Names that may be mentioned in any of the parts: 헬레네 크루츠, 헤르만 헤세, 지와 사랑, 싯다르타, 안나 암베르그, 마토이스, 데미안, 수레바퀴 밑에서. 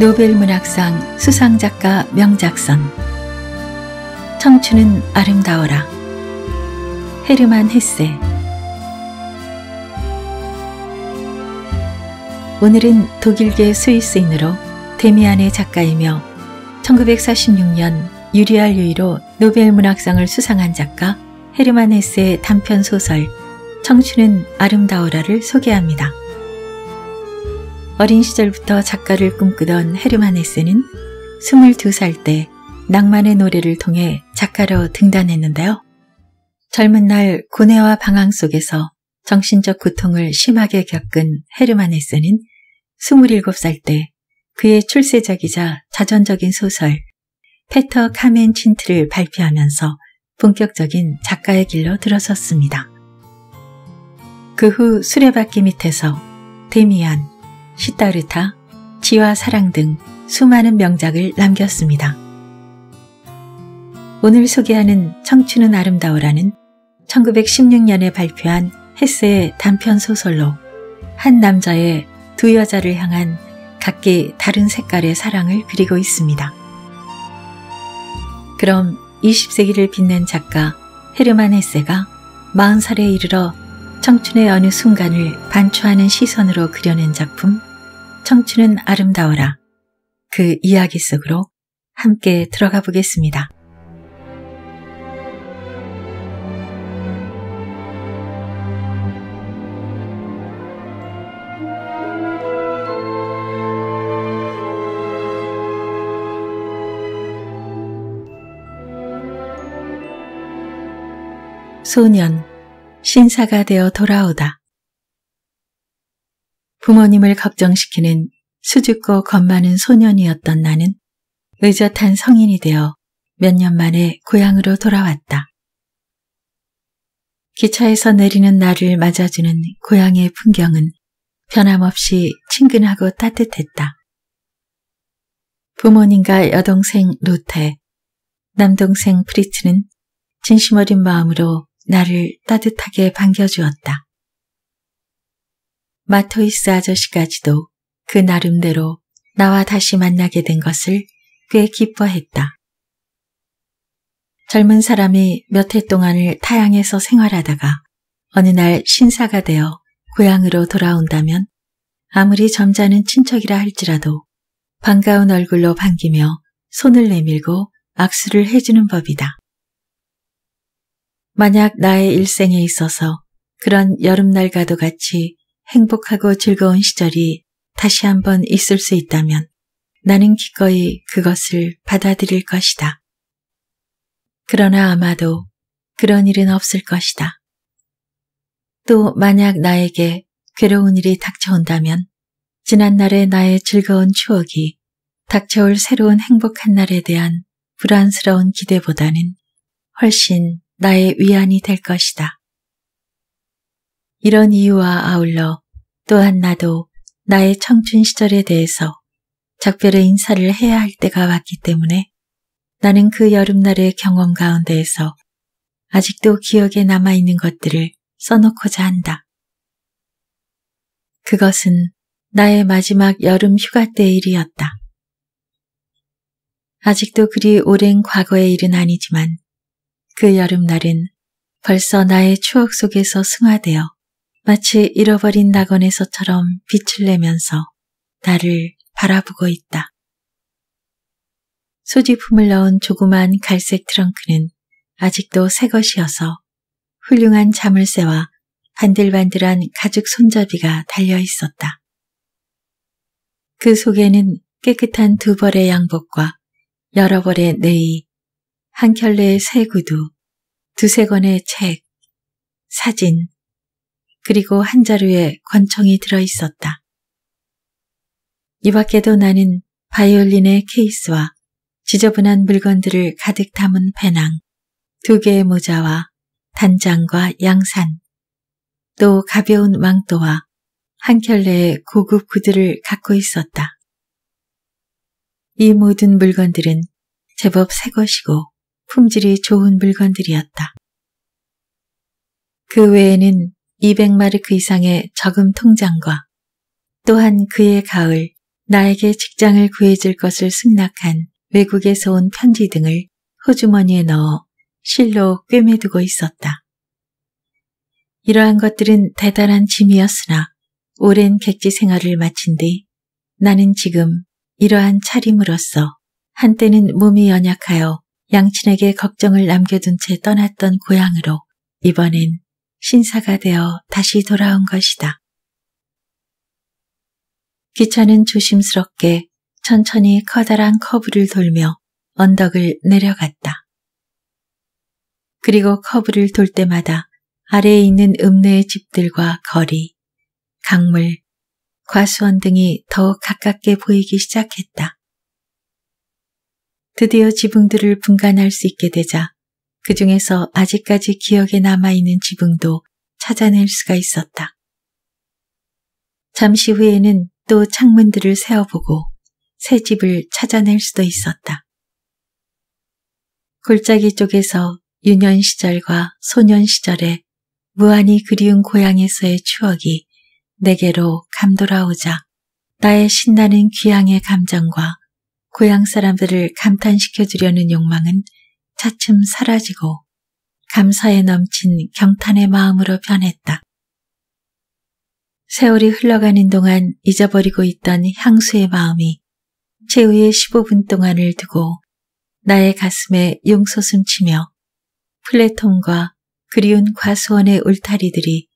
노벨문학상 수상작가 명작선 청춘은 아름다워라 헤르만 헤세. 오늘은 독일계 스위스인으로 데미안의 작가이며 1946년 유리알 유의로 노벨문학상을 수상한 작가 헤르만 헤세의 단편소설 청춘은 아름다워라를 소개합니다. 어린 시절부터 작가를 꿈꾸던 헤르만 헤세는 22살 때 낭만의 노래를 통해 작가로 등단했는데요. 젊은 날 고뇌와 방황 속에서 정신적 고통을 심하게 겪은 헤르만 헤세는 27살 때 그의 출세작이자 자전적인 소설 페터 카멘 친트를 발표하면서 본격적인 작가의 길로 들어섰습니다. 그 후 수레바퀴 밑에서, 데미안, 싯다르타, 지와 사랑 등 수많은 명작을 남겼습니다. 오늘 소개하는 청춘은 아름다워라는 1916년에 발표한 헤세의 단편 소설로 한 남자의 두 여자를 향한 각기 다른 색깔의 사랑을 그리고 있습니다. 그럼 20세기를 빛낸 작가 헤르만 헤세가 40살에 이르러 청춘의 어느 순간을 반추하는 시선으로 그려낸 작품 청춘은 아름다워라 그 이야기 속으로 함께 들어가 보겠습니다. 소년 신사가 되어 돌아오다. 부모님을 걱정시키는 수줍고 겁 많은 소년이었던 나는 의젓한 성인이 되어 몇 년 만에 고향으로 돌아왔다. 기차에서 내리는 나를 맞아주는 고향의 풍경은 변함없이 친근하고 따뜻했다. 부모님과 여동생 로테, 남동생 프리츠는 진심 어린 마음으로 나를 따뜻하게 반겨주었다. 마토이스 아저씨까지도 그 나름대로 나와 다시 만나게 된 것을 꽤 기뻐했다. 젊은 사람이 몇 해 동안을 타향해서 생활하다가 어느 날 신사가 되어 고향으로 돌아온다면 아무리 점잖은 친척이라 할지라도 반가운 얼굴로 반기며 손을 내밀고 악수를 해주는 법이다. 만약 나의 일생에 있어서 그런 여름날과도 같이 행복하고 즐거운 시절이 다시 한번 있을 수 있다면 나는 기꺼이 그것을 받아들일 것이다. 그러나 아마도 그런 일은 없을 것이다. 또 만약 나에게 괴로운 일이 닥쳐온다면 지난날의 나의 즐거운 추억이 닥쳐올 새로운 행복한 날에 대한 불안스러운 기대보다는 훨씬 나의 위안이 될 것이다. 이런 이유와 아울러 또한 나도 나의 청춘 시절에 대해서 작별의 인사를 해야 할 때가 왔기 때문에 나는 그 여름날의 경험 가운데에서 아직도 기억에 남아있는 것들을 써놓고자 한다. 그것은 나의 마지막 여름 휴가 때의 일이었다. 아직도 그리 오랜 과거의 일은 아니지만 그 여름날은 벌써 나의 추억 속에서 승화되어 마치 잃어버린 낙원에서처럼 빛을 내면서 나를 바라보고 있다. 소지품을 넣은 조그만 갈색 트렁크는 아직도 새 것이어서 훌륭한 자물쇠와 반들반들한 가죽 손잡이가 달려 있었다. 그 속에는 깨끗한 두 벌의 양복과 여러 벌의 내의, 한 켤레의 새 구두, 두세 권의 책, 사진, 그리고 한 자루에 권총이 들어있었다. 이 밖에도 나는 바이올린의 케이스와 지저분한 물건들을 가득 담은 배낭, 두 개의 모자와 단장과 양산, 또 가벼운 망토와 한 켤레의 고급 구두를 갖고 있었다. 이 모든 물건들은 제법 새 것이고 품질이 좋은 물건들이었다. 그 외에는 200마르크 이상의 저금 통장과 또한 그해 가을 나에게 직장을 구해줄 것을 승낙한 외국에서 온 편지 등을 호주머니에 넣어 실로 꿰매두고 있었다. 이러한 것들은 대단한 짐이었으나 오랜 객지 생활을 마친 뒤 나는 지금 이러한 차림으로써 한때는 몸이 연약하여 양친에게 걱정을 남겨둔 채 떠났던 고향으로 이번엔 신사가 되어 다시 돌아온 것이다. 기차는 조심스럽게 천천히 커다란 커브를 돌며 언덕을 내려갔다. 그리고 커브를 돌 때마다 아래에 있는 읍내의 집들과 거리, 강물, 과수원 등이 더욱 가깝게 보이기 시작했다. 드디어 지붕들을 분간할 수 있게 되자 그 중에서 아직까지 기억에 남아있는 지붕도 찾아낼 수가 있었다. 잠시 후에는 또 창문들을 세어보고 새 집을 찾아낼 수도 있었다. 골짜기 쪽에서 유년 시절과 소년 시절에 무한히 그리운 고향에서의 추억이 내게로 감돌아오자 나의 신나는 귀향의 감정과 고향 사람들을 감탄시켜주려는 욕망은 차츰 사라지고 감사에 넘친 경탄의 마음으로 변했다. 세월이 흘러가는 동안 잊어버리고 있던 향수의 마음이 최후의 15분 동안을 두고 나의 가슴에 용솟음 치며 플랫폼과 그리운 과수원의 울타리들이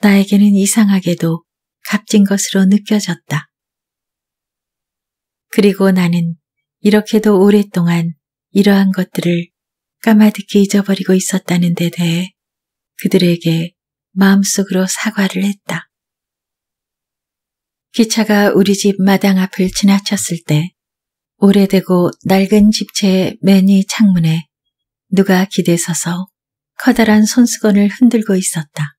나에게는 이상하게도 값진 것으로 느껴졌다. 그리고 나는 이렇게도 오랫동안 이러한 것들을 까마득히 잊어버리고 있었다는 데 대해 그들에게 마음속으로 사과를 했다. 기차가 우리 집 마당 앞을 지나쳤을 때 오래되고 낡은 집채의 매니 창문에 누가 기대서서 커다란 손수건을 흔들고 있었다.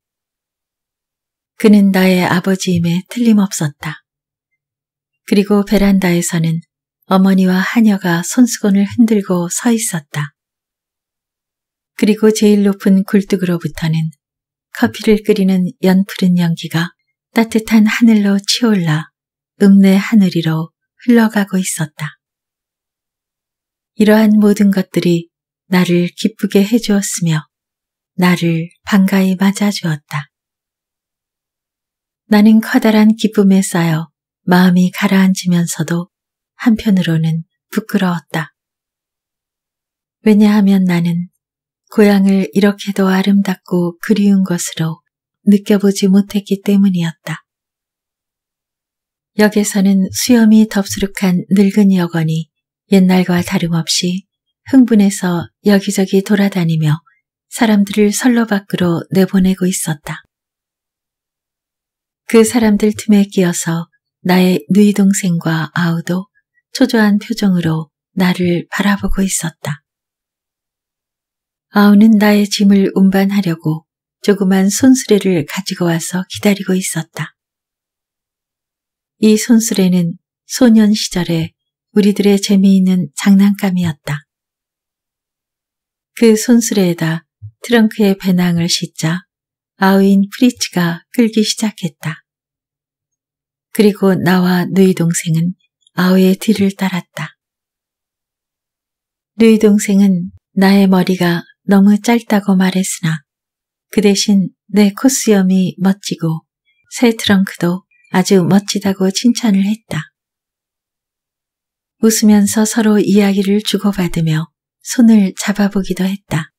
그는 나의 아버지임에 틀림없었다. 그리고 베란다에서는 어머니와 하녀가 손수건을 흔들고 서 있었다. 그리고 제일 높은 굴뚝으로부터는 커피를 끓이는 연푸른 연기가 따뜻한 하늘로 치올라 읍내 하늘이로 흘러가고 있었다. 이러한 모든 것들이 나를 기쁘게 해주었으며 나를 반가이 맞아주었다. 나는 커다란 기쁨에 쌓여 마음이 가라앉으면서도 한편으로는 부끄러웠다. 왜냐하면 나는 고향을 이렇게도 아름답고 그리운 것으로 느껴보지 못했기 때문이었다. 역에서는 수염이 덥수룩한 늙은 여건이 옛날과 다름없이 흥분해서 여기저기 돌아다니며 사람들을 선로 밖으로 내보내고 있었다. 그 사람들 틈에 끼어서 나의 누이 동생과 아우도 초조한 표정으로 나를 바라보고 있었다. 아우는 나의 짐을 운반하려고 조그만 손수레를 가지고 와서 기다리고 있었다. 이 손수레는 소년 시절에 우리들의 재미있는 장난감이었다. 그 손수레에다 트렁크의 배낭을 싣자 아우인 프리츠가 끌기 시작했다. 그리고 나와 누이 동생은 아우의 뒤를 따랐다. 누이 동생은 나의 머리가 너무 짧다고 말했으나 그 대신 내 콧수염이 멋지고 새 트렁크도 아주 멋지다고 칭찬을 했다. 웃으면서 서로 이야기를 주고받으며 손을 잡아보기도 했다.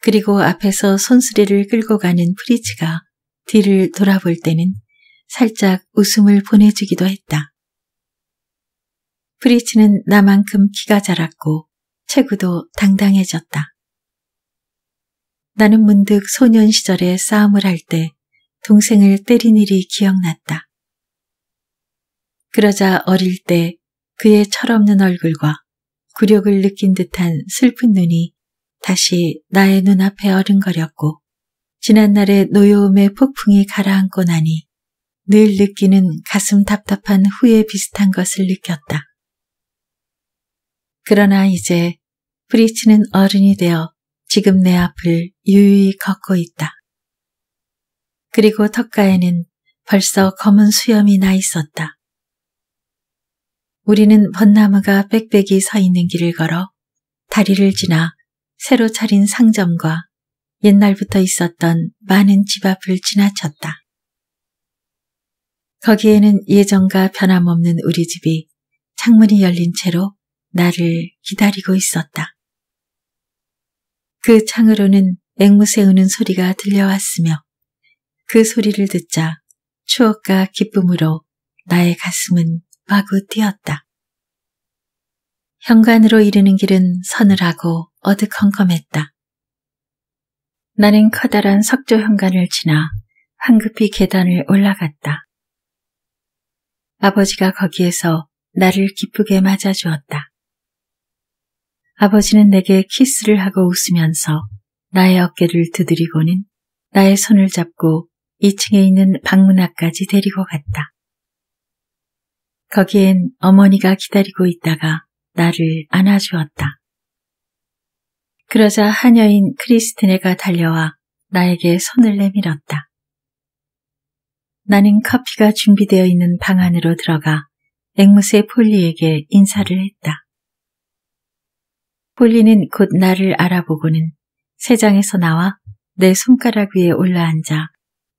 그리고 앞에서 손수레를 끌고 가는 프리츠가 뒤를 돌아볼 때는 살짝 웃음을 보내주기도 했다. 프리츠는 나만큼 키가 자랐고 체구도 당당해졌다. 나는 문득 소년 시절에 싸움을 할 때 동생을 때린 일이 기억났다. 그러자 어릴 때 그의 철없는 얼굴과 굴욕을 느낀 듯한 슬픈 눈이 다시 나의 눈앞에 어른거렸고 지난날의 노여움의 폭풍이 가라앉고 나니 늘 느끼는 가슴 답답한 후회 비슷한 것을 느꼈다. 그러나 이제 프리츠는 어른이 되어 지금 내 앞을 유유히 걷고 있다. 그리고 턱가에는 벌써 검은 수염이 나 있었다. 우리는 벚나무가 빽빽이 서 있는 길을 걸어 다리를 지나 새로 차린 상점과 옛날부터 있었던 많은 집 앞을 지나쳤다. 거기에는 예전과 변함없는 우리 집이 창문이 열린 채로 나를 기다리고 있었다. 그 창으로는 앵무새우는 소리가 들려왔으며 그 소리를 듣자 추억과 기쁨으로 나의 가슴은 마구 뛰었다. 현관으로 이르는 길은 서늘하고 어두컴컴했다. 나는 커다란 석조 현관을 지나 황급히 계단을 올라갔다. 아버지가 거기에서 나를 기쁘게 맞아주었다. 아버지는 내게 키스를 하고 웃으면서 나의 어깨를 두드리고는 나의 손을 잡고 2층에 있는 방문 앞까지 데리고 갔다. 거기엔 어머니가 기다리고 있다가 나를 안아주었다. 그러자 하녀인 크리스티네가 달려와 나에게 손을 내밀었다. 나는 커피가 준비되어 있는 방 안으로 들어가 앵무새 폴리에게 인사를 했다. 폴리는 곧 나를 알아보고는 새장에서 나와 내 손가락 위에 올라앉아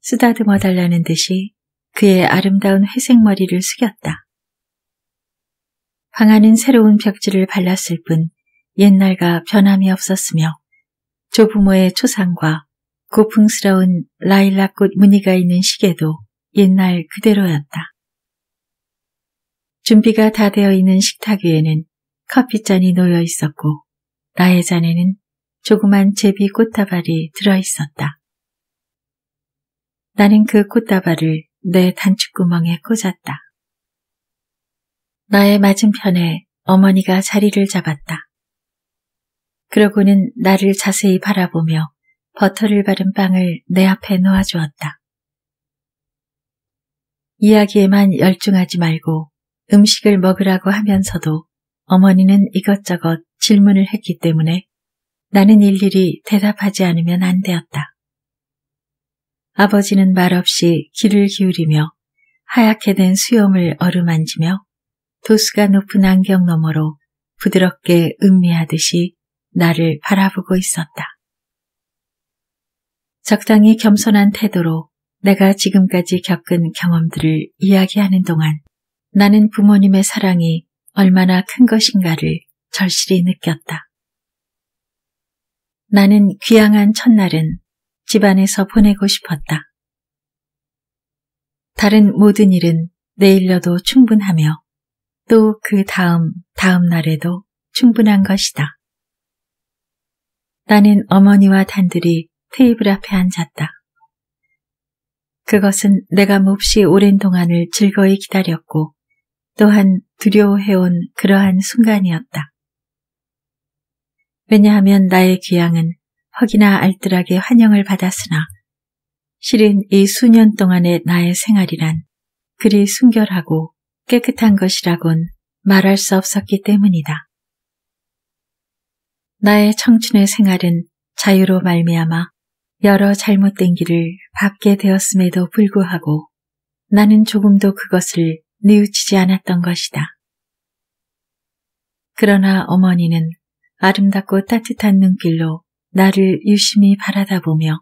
쓰다듬어 달라는 듯이 그의 아름다운 회색 머리를 숙였다. 방 안은 새로운 벽지를 발랐을 뿐 옛날과 변함이 없었으며 조부모의 초상과 고풍스러운 라일락꽃 무늬가 있는 시계도 옛날 그대로였다. 준비가 다 되어 있는 식탁 위에는 커피잔이 놓여 있었고 나의 잔에는 조그만 제비 꽃다발이 들어 있었다. 나는 그 꽃다발을 내 단추구멍에 꽂았다. 나의 맞은편에 어머니가 자리를 잡았다. 그러고는 나를 자세히 바라보며 버터를 바른 빵을 내 앞에 놓아주었다. 이야기에만 열중하지 말고 음식을 먹으라고 하면서도 어머니는 이것저것 질문을 했기 때문에 나는 일일이 대답하지 않으면 안 되었다. 아버지는 말없이 귀를 기울이며 하얗게 된 수염을 어루만지며 도수가 높은 안경 너머로 부드럽게 음미하듯이 나를 바라보고 있었다. 적당히 겸손한 태도로 내가 지금까지 겪은 경험들을 이야기하는 동안 나는 부모님의 사랑이 얼마나 큰 것인가를 절실히 느꼈다. 나는 귀향한 첫날은 집안에서 보내고 싶었다. 다른 모든 일은 내일로도 충분하며 또 그 다음 날에도 충분한 것이다. 나는 어머니와 단둘이 테이블 앞에 앉았다. 그것은 내가 몹시 오랜 동안을 즐거이 기다렸고 또한 두려워해온 그러한 순간이었다. 왜냐하면 나의 귀향은 퍽이나 알뜰하게 환영을 받았으나 실은 이 수년 동안의 나의 생활이란 그리 순결하고 깨끗한 것이라곤 말할 수 없었기 때문이다. 나의 청춘의 생활은 자유로 말미암아 여러 잘못된 길을 밟게 되었음에도 불구하고 나는 조금도 그것을 뉘우치지 않았던 것이다. 그러나 어머니는 아름답고 따뜻한 눈길로 나를 유심히 바라다보며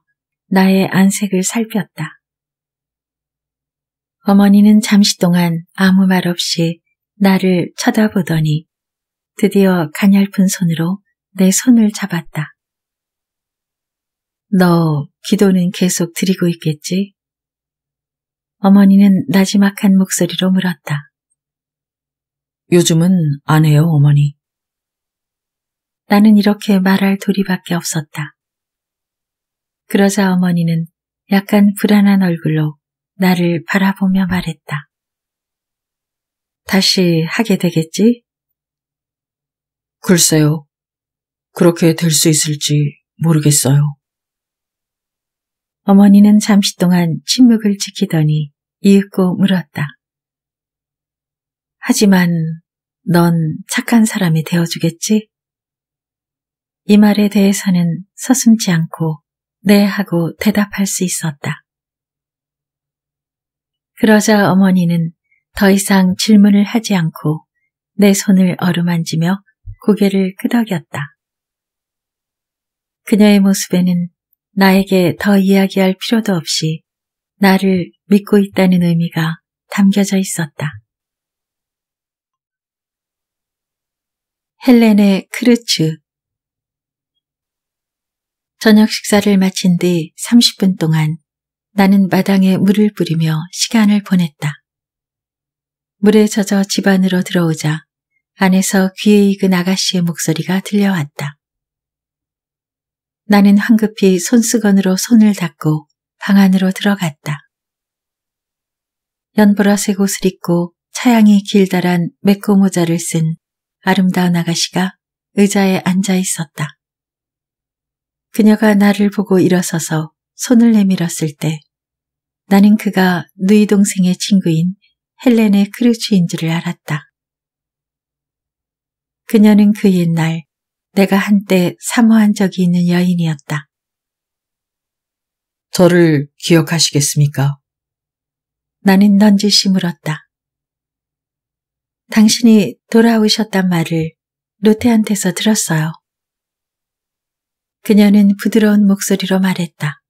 나의 안색을 살폈다. 어머니는 잠시 동안 아무 말 없이 나를 쳐다보더니 드디어 가냘픈 손으로 내 손을 잡았다. 너 기도는 계속 드리고 있겠지? 어머니는 나지막한 목소리로 물었다. 요즘은 안 해요, 어머니. 나는 이렇게 말할 도리밖에 없었다. 그러자 어머니는 약간 불안한 얼굴로 나를 바라보며 말했다. 다시 하게 되겠지? 글쎄요. 그렇게 될 수 있을지 모르겠어요. 어머니는 잠시 동안 침묵을 지키더니 이윽고 물었다. 하지만 넌 착한 사람이 되어주겠지? 이 말에 대해서는 서슴지 않고 네 하고 대답할 수 있었다. 그러자 어머니는 더 이상 질문을 하지 않고 내 손을 어루만지며 고개를 끄덕였다. 그녀의 모습에는 나에게 더 이야기할 필요도 없이 나를 믿고 있다는 의미가 담겨져 있었다. 헬레네 크루츠. 저녁 식사를 마친 뒤 30분 동안 나는 마당에 물을 뿌리며 시간을 보냈다. 물에 젖어 집 안으로 들어오자 안에서 귀에 익은 아가씨의 목소리가 들려왔다. 나는 황급히 손수건으로 손을 닦고 방 안으로 들어갔다. 연보라색 옷을 입고 차양이 길다란 메꼬 모자를 쓴 아름다운 아가씨가 의자에 앉아 있었다. 그녀가 나를 보고 일어서서 손을 내밀었을 때 나는 그가 누이 동생의 친구인 헬레네 크루츠인 줄을 알았다. 그녀는 그 옛날 내가 한때 사모한 적이 있는 여인이었다. 저를 기억하시겠습니까? 나는 넌지시 물었다. 당신이 돌아오셨단 말을 로테한테서 들었어요. 그녀는 부드러운 목소리로 말했다.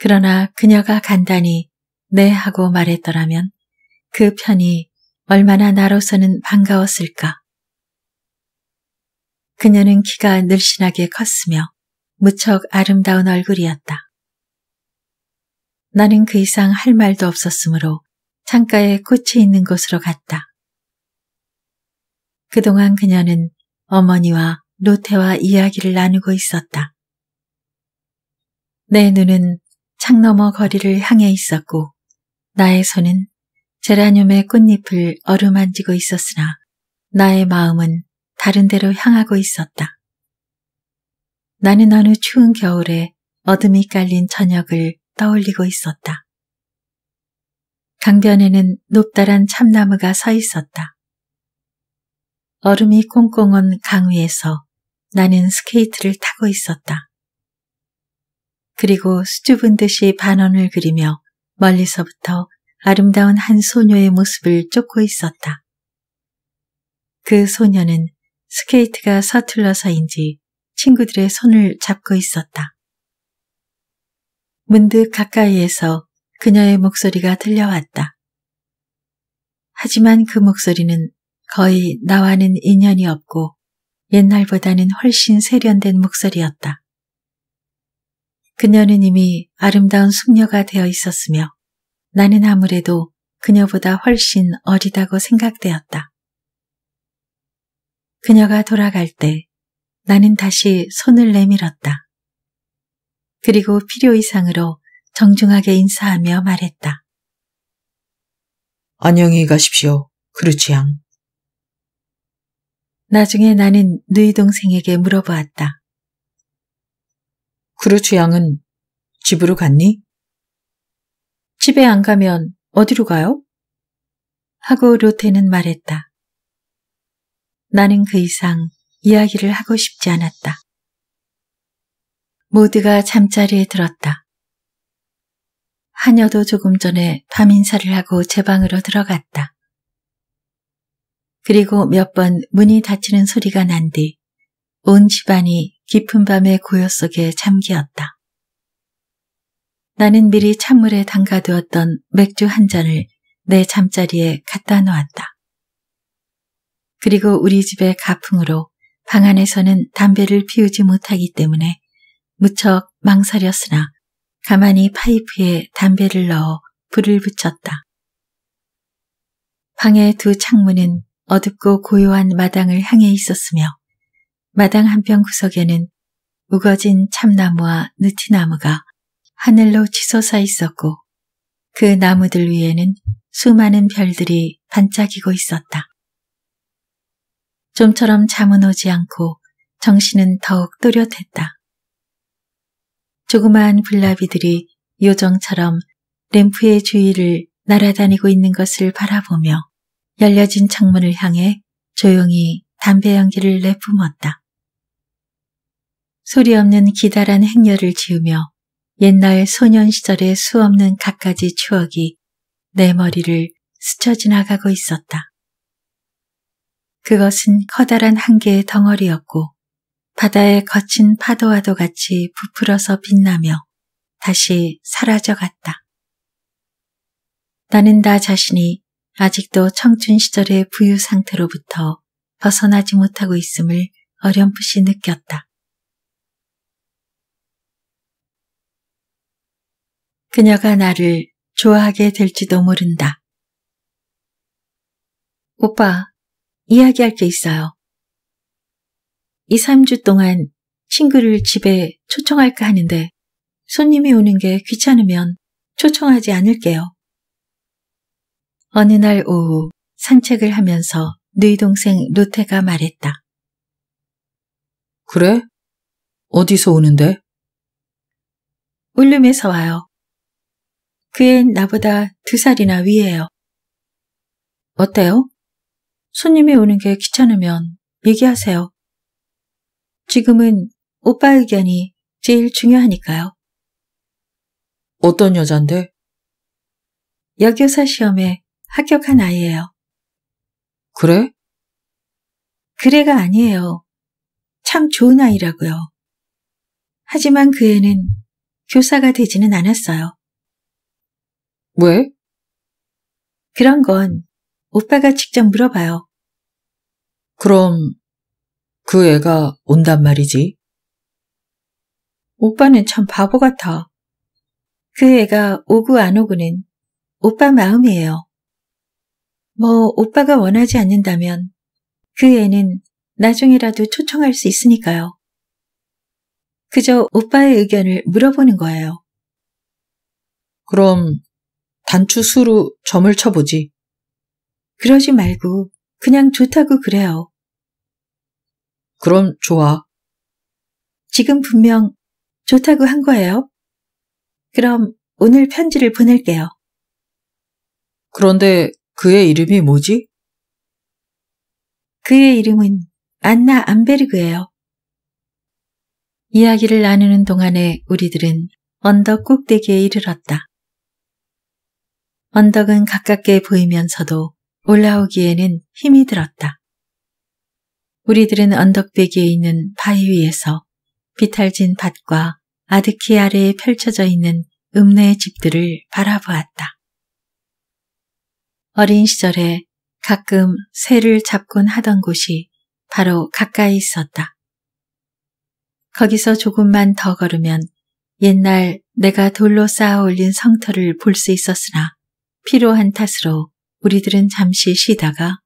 그러나 그녀가 간단히 네 하고 말했더라면 그 편이 얼마나 나로서는 반가웠을까. 그녀는 키가 늘씬하게 컸으며 무척 아름다운 얼굴이었다. 나는 그 이상 할 말도 없었으므로 창가에 꽃이 있는 곳으로 갔다. 그동안 그녀는 어머니와 로테와 이야기를 나누고 있었다. 내 눈은 창 너머 거리를 향해 있었고 나의 손은 제라늄의 꽃잎을 어루만지고 있었으나 나의 마음은 다른 데로 향하고 있었다. 나는 어느 추운 겨울에 어둠이 깔린 저녁을 떠올리고 있었다. 강변에는 높다란 참나무가 서 있었다. 얼음이 꽁꽁 온 강 위에서 나는 스케이트를 타고 있었다. 그리고 수줍은 듯이 반원을 그리며 멀리서부터 아름다운 한 소녀의 모습을 쫓고 있었다. 그 소녀는 스케이트가 서툴러서인지 친구들의 손을 잡고 있었다. 문득 가까이에서 그녀의 목소리가 들려왔다. 하지만 그 목소리는 거의 나와는 인연이 없고 옛날보다는 훨씬 세련된 목소리였다. 그녀는 이미 아름다운 숙녀가 되어 있었으며 나는 아무래도 그녀보다 훨씬 어리다고 생각되었다. 그녀가 돌아갈 때 나는 다시 손을 내밀었다. 그리고 필요 이상으로 정중하게 인사하며 말했다. 안녕히 가십시오, 크루츠양. 나중에 나는 누이 동생에게 물어보았다. 크루츠양은 집으로 갔니? 집에 안 가면 어디로 가요? 하고 로테는 말했다. 나는 그 이상 이야기를 하고 싶지 않았다. 모두가 잠자리에 들었다. 하녀도 조금 전에 밤 인사를 하고 제 방으로 들어갔다. 그리고 몇 번 문이 닫히는 소리가 난 뒤 온 집안이 깊은 밤의 고요 속에 잠기었다. 나는 미리 찬물에 담가두었던 맥주 한 잔을 내 잠자리에 갖다 놓았다. 그리고 우리 집의 가풍으로 방 안에서는 담배를 피우지 못하기 때문에 무척 망설였으나 가만히 파이프에 담배를 넣어 불을 붙였다. 방의 두 창문은 어둡고 고요한 마당을 향해 있었으며 마당 한편 구석에는 우거진 참나무와 느티나무가 하늘로 치솟아 있었고 그 나무들 위에는 수많은 별들이 반짝이고 있었다. 좀처럼 잠은 오지 않고 정신은 더욱 또렷했다. 조그마한 불나비들이 요정처럼 램프의 주위를 날아다니고 있는 것을 바라보며 열려진 창문을 향해 조용히 담배 연기를 내뿜었다. 소리 없는 기다란 행렬을 지으며 옛날 소년 시절의 수없는 갖가지 추억이 내 머리를 스쳐 지나가고 있었다. 그것은 커다란 한 개의 덩어리였고 바다의 거친 파도와도 같이 부풀어서 빛나며 다시 사라져갔다. 나는 나 자신이 아직도 청춘 시절의 부유 상태로부터 벗어나지 못하고 있음을 어렴풋이 느꼈다. 그녀가 나를 좋아하게 될지도 모른다. 오빠, 이야기할 게 있어요. 2~3주 동안 친구를 집에 초청할까 하는데 손님이 오는 게 귀찮으면 초청하지 않을게요. 어느 날 오후 산책을 하면서 누이 동생 로테가 말했다. 그래? 어디서 오는데? 울름에서 와요. 그 애는 나보다 2살이나 위예요. 어때요? 손님이 오는 게 귀찮으면 얘기하세요. 지금은 오빠 의견이 제일 중요하니까요. 어떤 여잔데? 여교사 시험에 합격한 아이예요. 그래? 그래가 아니에요. 참 좋은 아이라고요. 하지만 그 애는 교사가 되지는 않았어요. 왜? 그런 건 오빠가 직접 물어봐요. 그럼 그 애가 온단 말이지? 오빠는 참 바보 같아. 그 애가 오고 안 오고는 오빠 마음이에요. 뭐 오빠가 원하지 않는다면 그 애는 나중에라도 초청할 수 있으니까요. 그저 오빠의 의견을 물어보는 거예요. 그럼 단추 수로 점을 쳐보지. 그러지 말고 그냥 좋다고 그래요. 그럼 좋아. 지금 분명 좋다고 한 거예요? 그럼 오늘 편지를 보낼게요. 그런데 그의 이름이 뭐지? 그의 이름은 안나 암베르그예요. 이야기를 나누는 동안에 우리들은 언덕 꼭대기에 이르렀다. 언덕은 가깝게 보이면서도 올라오기에는 힘이 들었다. 우리들은 언덕배기에 있는 바위 위에서 비탈진 밭과 아득히 아래에 펼쳐져 있는 읍내의 집들을 바라보았다. 어린 시절에 가끔 새를 잡곤 하던 곳이 바로 가까이 있었다. 거기서 조금만 더 걸으면 옛날 내가 돌로 쌓아 올린 성터를 볼 수 있었으나 피로한 탓으로 우리들은 잠시 쉬다가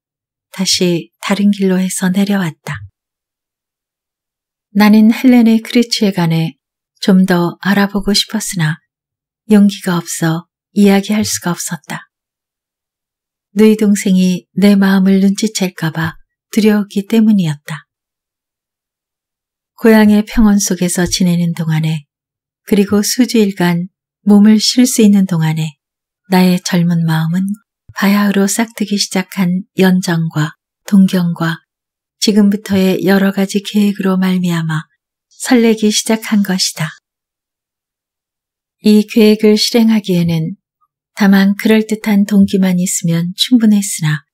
다시 다른 길로 해서 내려왔다. 나는 헬레네 크루츠에 관해 좀 더 알아보고 싶었으나 용기가 없어 이야기할 수가 없었다. 너희 동생이 내 마음을 눈치챌까봐 두려웠기 때문이었다. 고향의 평온 속에서 지내는 동안에 그리고 수주일간 몸을 쉴 수 있는 동안에 나의 젊은 마음은 바야흐로 싹트기 시작한 연정과 동경과 지금부터의 여러 가지 계획으로 말미암아 설레기 시작한 것이다. 이 계획을 실행하기에는 다만 그럴듯한 동기만 있으면 충분했으나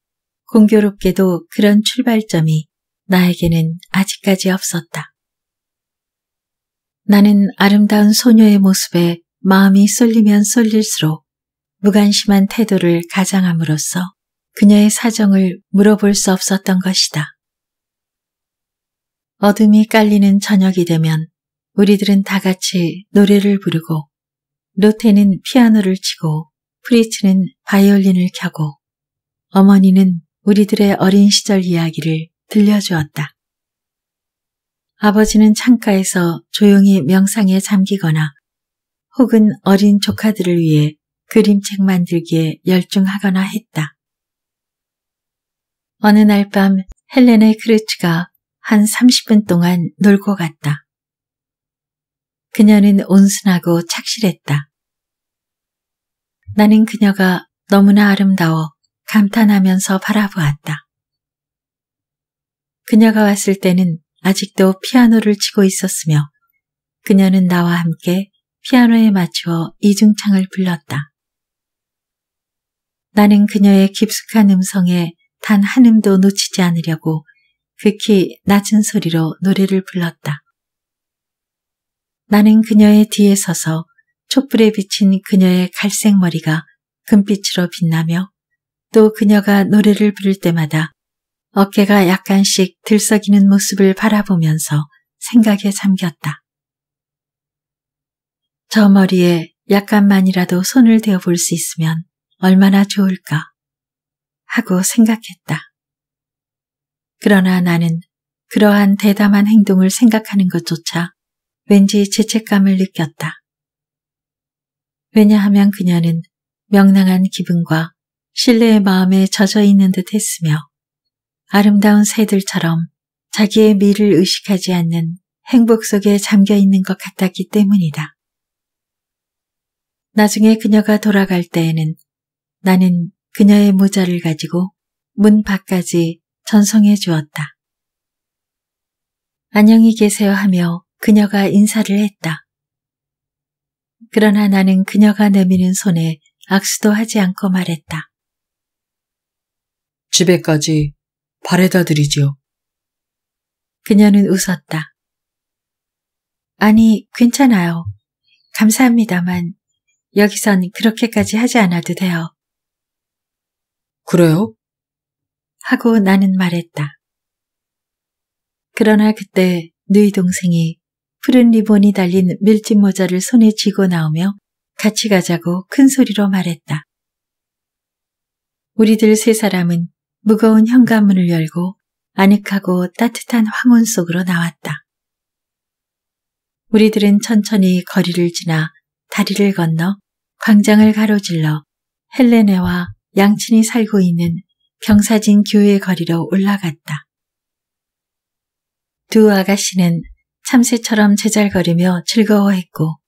공교롭게도 그런 출발점이 나에게는 아직까지 없었다. 나는 아름다운 소녀의 모습에 마음이 쏠리면 쏠릴수록 무관심한 태도를 가장함으로써 그녀의 사정을 물어볼 수 없었던 것이다. 어둠이 깔리는 저녁이 되면 우리들은 다 같이 노래를 부르고 로테는 피아노를 치고 프리츠는 바이올린을 켜고 어머니는 우리들의 어린 시절 이야기를 들려주었다. 아버지는 창가에서 조용히 명상에 잠기거나 혹은 어린 조카들을 위해 그림책 만들기에 열중하거나 했다. 어느 날 밤 헬레네 크루츠가 한 30분 동안 놀고 갔다. 그녀는 온순하고 착실했다. 나는 그녀가 너무나 아름다워 감탄하면서 바라보았다. 그녀가 왔을 때는 아직도 피아노를 치고 있었으며 그녀는 나와 함께 피아노에 맞추어 이중창을 불렀다. 나는 그녀의 깊숙한 음성에 단 한 음도 놓치지 않으려고 극히 낮은 소리로 노래를 불렀다. 나는 그녀의 뒤에 서서 촛불에 비친 그녀의 갈색 머리가 금빛으로 빛나며 또 그녀가 노래를 부를 때마다 어깨가 약간씩 들썩이는 모습을 바라보면서 생각에 잠겼다. 저 머리에 약간만이라도 손을 대어볼 수 있으면 얼마나 좋을까 하고 생각했다. 그러나 나는 그러한 대담한 행동을 생각하는 것조차 왠지 죄책감을 느꼈다. 왜냐하면 그녀는 명랑한 기분과 신뢰의 마음에 젖어 있는 듯 했으며 아름다운 새들처럼 자기의 미를 의식하지 않는 행복 속에 잠겨 있는 것 같았기 때문이다. 나중에 그녀가 돌아갈 때에는 나는 그녀의 모자를 가지고 문 밖까지 전송해 주었다. 안녕히 계세요 하며 그녀가 인사를 했다. 그러나 나는 그녀가 내미는 손에 악수도 하지 않고 말했다. 집에까지 바래다 드리지요. 그녀는 웃었다. 아니, 괜찮아요. 감사합니다만 여기선 그렇게까지 하지 않아도 돼요. 그래요? 하고 나는 말했다. 그러나 그때 누이 동생이 푸른 리본이 달린 밀짚 모자를 손에 쥐고 나오며 같이 가자고 큰 소리로 말했다. 우리들 세 사람은 무거운 현관문을 열고 아늑하고 따뜻한 황혼 속으로 나왔다. 우리들은 천천히 거리를 지나 다리를 건너 광장을 가로질러 헬레네와 양친이 살고 있는 병사진 교외 거리로 올라갔다. 두 아가씨는 참새처럼 제잘거리며 즐거워했고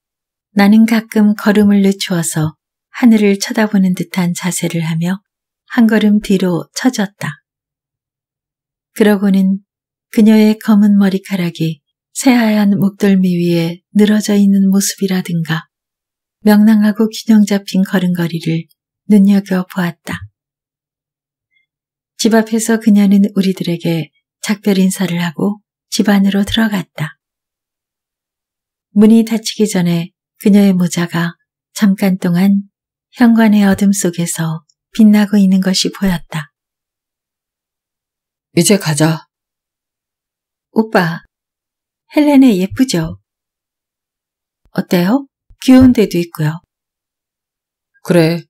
나는 가끔 걸음을 늦추어서 하늘을 쳐다보는 듯한 자세를 하며 한 걸음 뒤로 처졌다. 그러고는 그녀의 검은 머리카락이 새하얀 목덜미 위에 늘어져 있는 모습이라든가 명랑하고 균형 잡힌 걸음걸이를 눈여겨보았다. 집 앞에서 그녀는 우리들에게 작별 인사를 하고 집 안으로 들어갔다. 문이 닫히기 전에 그녀의 모자가 잠깐 동안 현관의 어둠 속에서 빛나고 있는 것이 보였다. 이제 가자. 오빠, 헬레네 예쁘죠? 어때요? 귀여운 데도 있고요. 그래.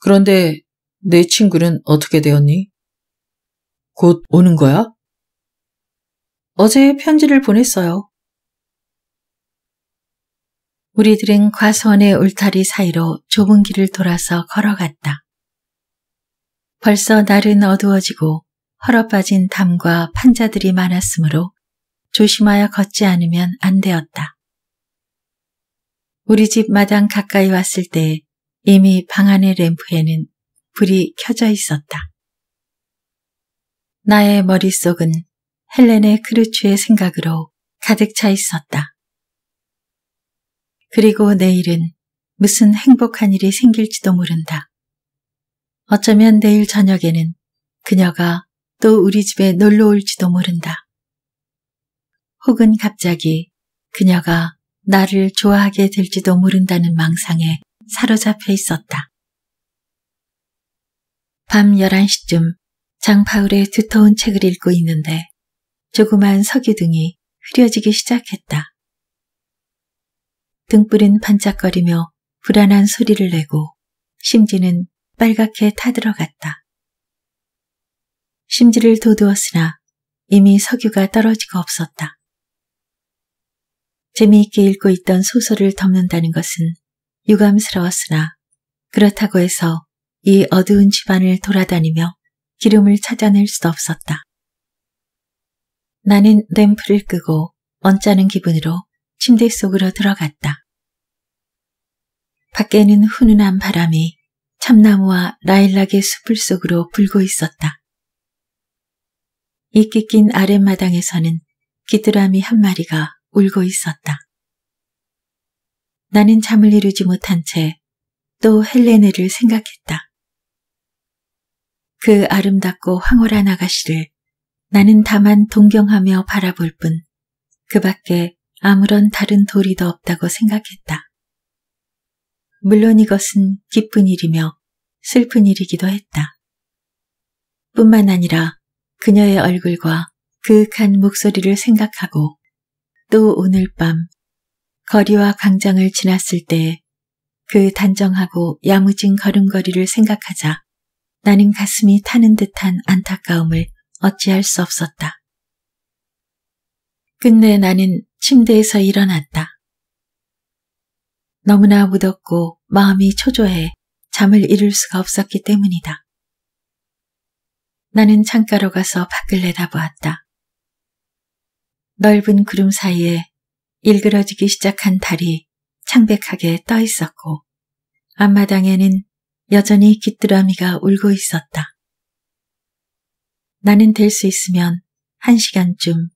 그런데 내 친구는 어떻게 되었니? 곧 오는 거야? 어제 편지를 보냈어요. 우리들은 과수원의 울타리 사이로 좁은 길을 돌아서 걸어갔다. 벌써 날은 어두워지고 헐어빠진 담과 판자들이 많았으므로 조심하여 걷지 않으면 안 되었다. 우리 집 마당 가까이 왔을 때 이미 방 안의 램프에는 불이 켜져 있었다. 나의 머릿속은 헬레네 크루츠의 생각으로 가득 차 있었다. 그리고 내일은 무슨 행복한 일이 생길지도 모른다. 어쩌면 내일 저녁에는 그녀가 또 우리 집에 놀러 올지도 모른다. 혹은 갑자기 그녀가 나를 좋아하게 될지도 모른다는 망상에 사로잡혀 있었다. 밤 11시쯤 장파울의 두터운 책을 읽고 있는데 조그만 석유등이 흐려지기 시작했다. 등불은 반짝거리며 불안한 소리를 내고 심지는 빨갛게 타들어갔다. 심지를 도두었으나 이미 석유가 떨어지고 없었다. 재미있게 읽고 있던 소설을 덮는다는 것은 유감스러웠으나 그렇다고 해서 이 어두운 집안을 돌아다니며 기름을 찾아낼 수도 없었다. 나는 램프를 끄고 언짢은 기분으로 침대 속으로 들어갔다. 밖에는 훈훈한 바람이 참나무와 라일락의 숲을 속으로 불고 있었다. 이끼 낀 아랫마당에서는 귀뚜라미 한 마리가 울고 있었다. 나는 잠을 이루지 못한 채 또 헬레네를 생각했다. 그 아름답고 황홀한 아가씨를 나는 다만 동경하며 바라볼 뿐 그 밖에 아무런 다른 도리도 없다고 생각했다. 물론 이것은 기쁜 일이며 슬픈 일이기도 했다. 뿐만 아니라 그녀의 얼굴과 그윽한 목소리를 생각하고 또 오늘 밤 거리와 광장을 지났을 때 그 단정하고 야무진 걸음걸이를 생각하자 나는 가슴이 타는 듯한 안타까움을 어찌할 수 없었다. 끝내 나는 침대에서 일어났다. 너무나 무덥고 마음이 초조해 잠을 이룰 수가 없었기 때문이다. 나는 창가로 가서 밖을 내다보았다. 넓은 구름 사이에 일그러지기 시작한 달이 창백하게 떠 있었고 앞마당에는 여전히 깃드라미가 울고 있었다. 나는 될 수 있으면 한 시간쯤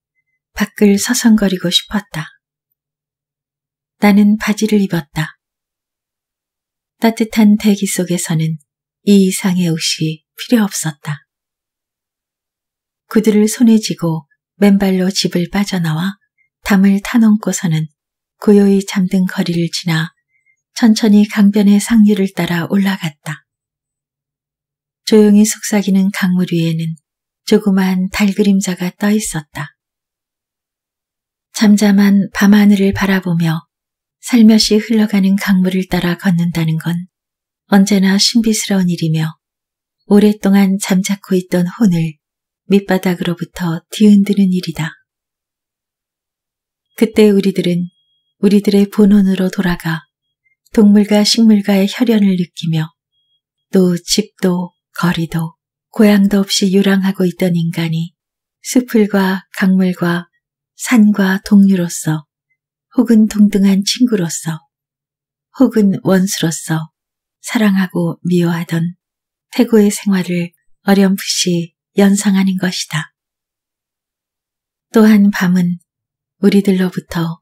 밖을 서성거리고 싶었다. 나는 바지를 입었다. 따뜻한 대기 속에서는 이 이상의 옷이 필요 없었다. 구두를 손에 쥐고 맨발로 집을 빠져나와 담을 타넘고서는 고요히 잠든 거리를 지나 천천히 강변의 상류를 따라 올라갔다. 조용히 속삭이는 강물 위에는 조그마한 달 그림자가 떠 있었다. 잠잠한 밤하늘을 바라보며 살며시 흘러가는 강물을 따라 걷는다는 건 언제나 신비스러운 일이며 오랫동안 잠자코 있던 혼을 밑바닥으로부터 뒤흔드는 일이다. 그때 우리들은 우리들의 본원으로 돌아가 동물과 식물과의 혈연을 느끼며 또 집도 거리도 고향도 없이 유랑하고 있던 인간이 수풀과 강물과 산과 동료로서 혹은 동등한 친구로서 혹은 원수로서 사랑하고 미워하던 태고의 생활을 어렴풋이 연상하는 것이다. 또한 밤은 우리들로부터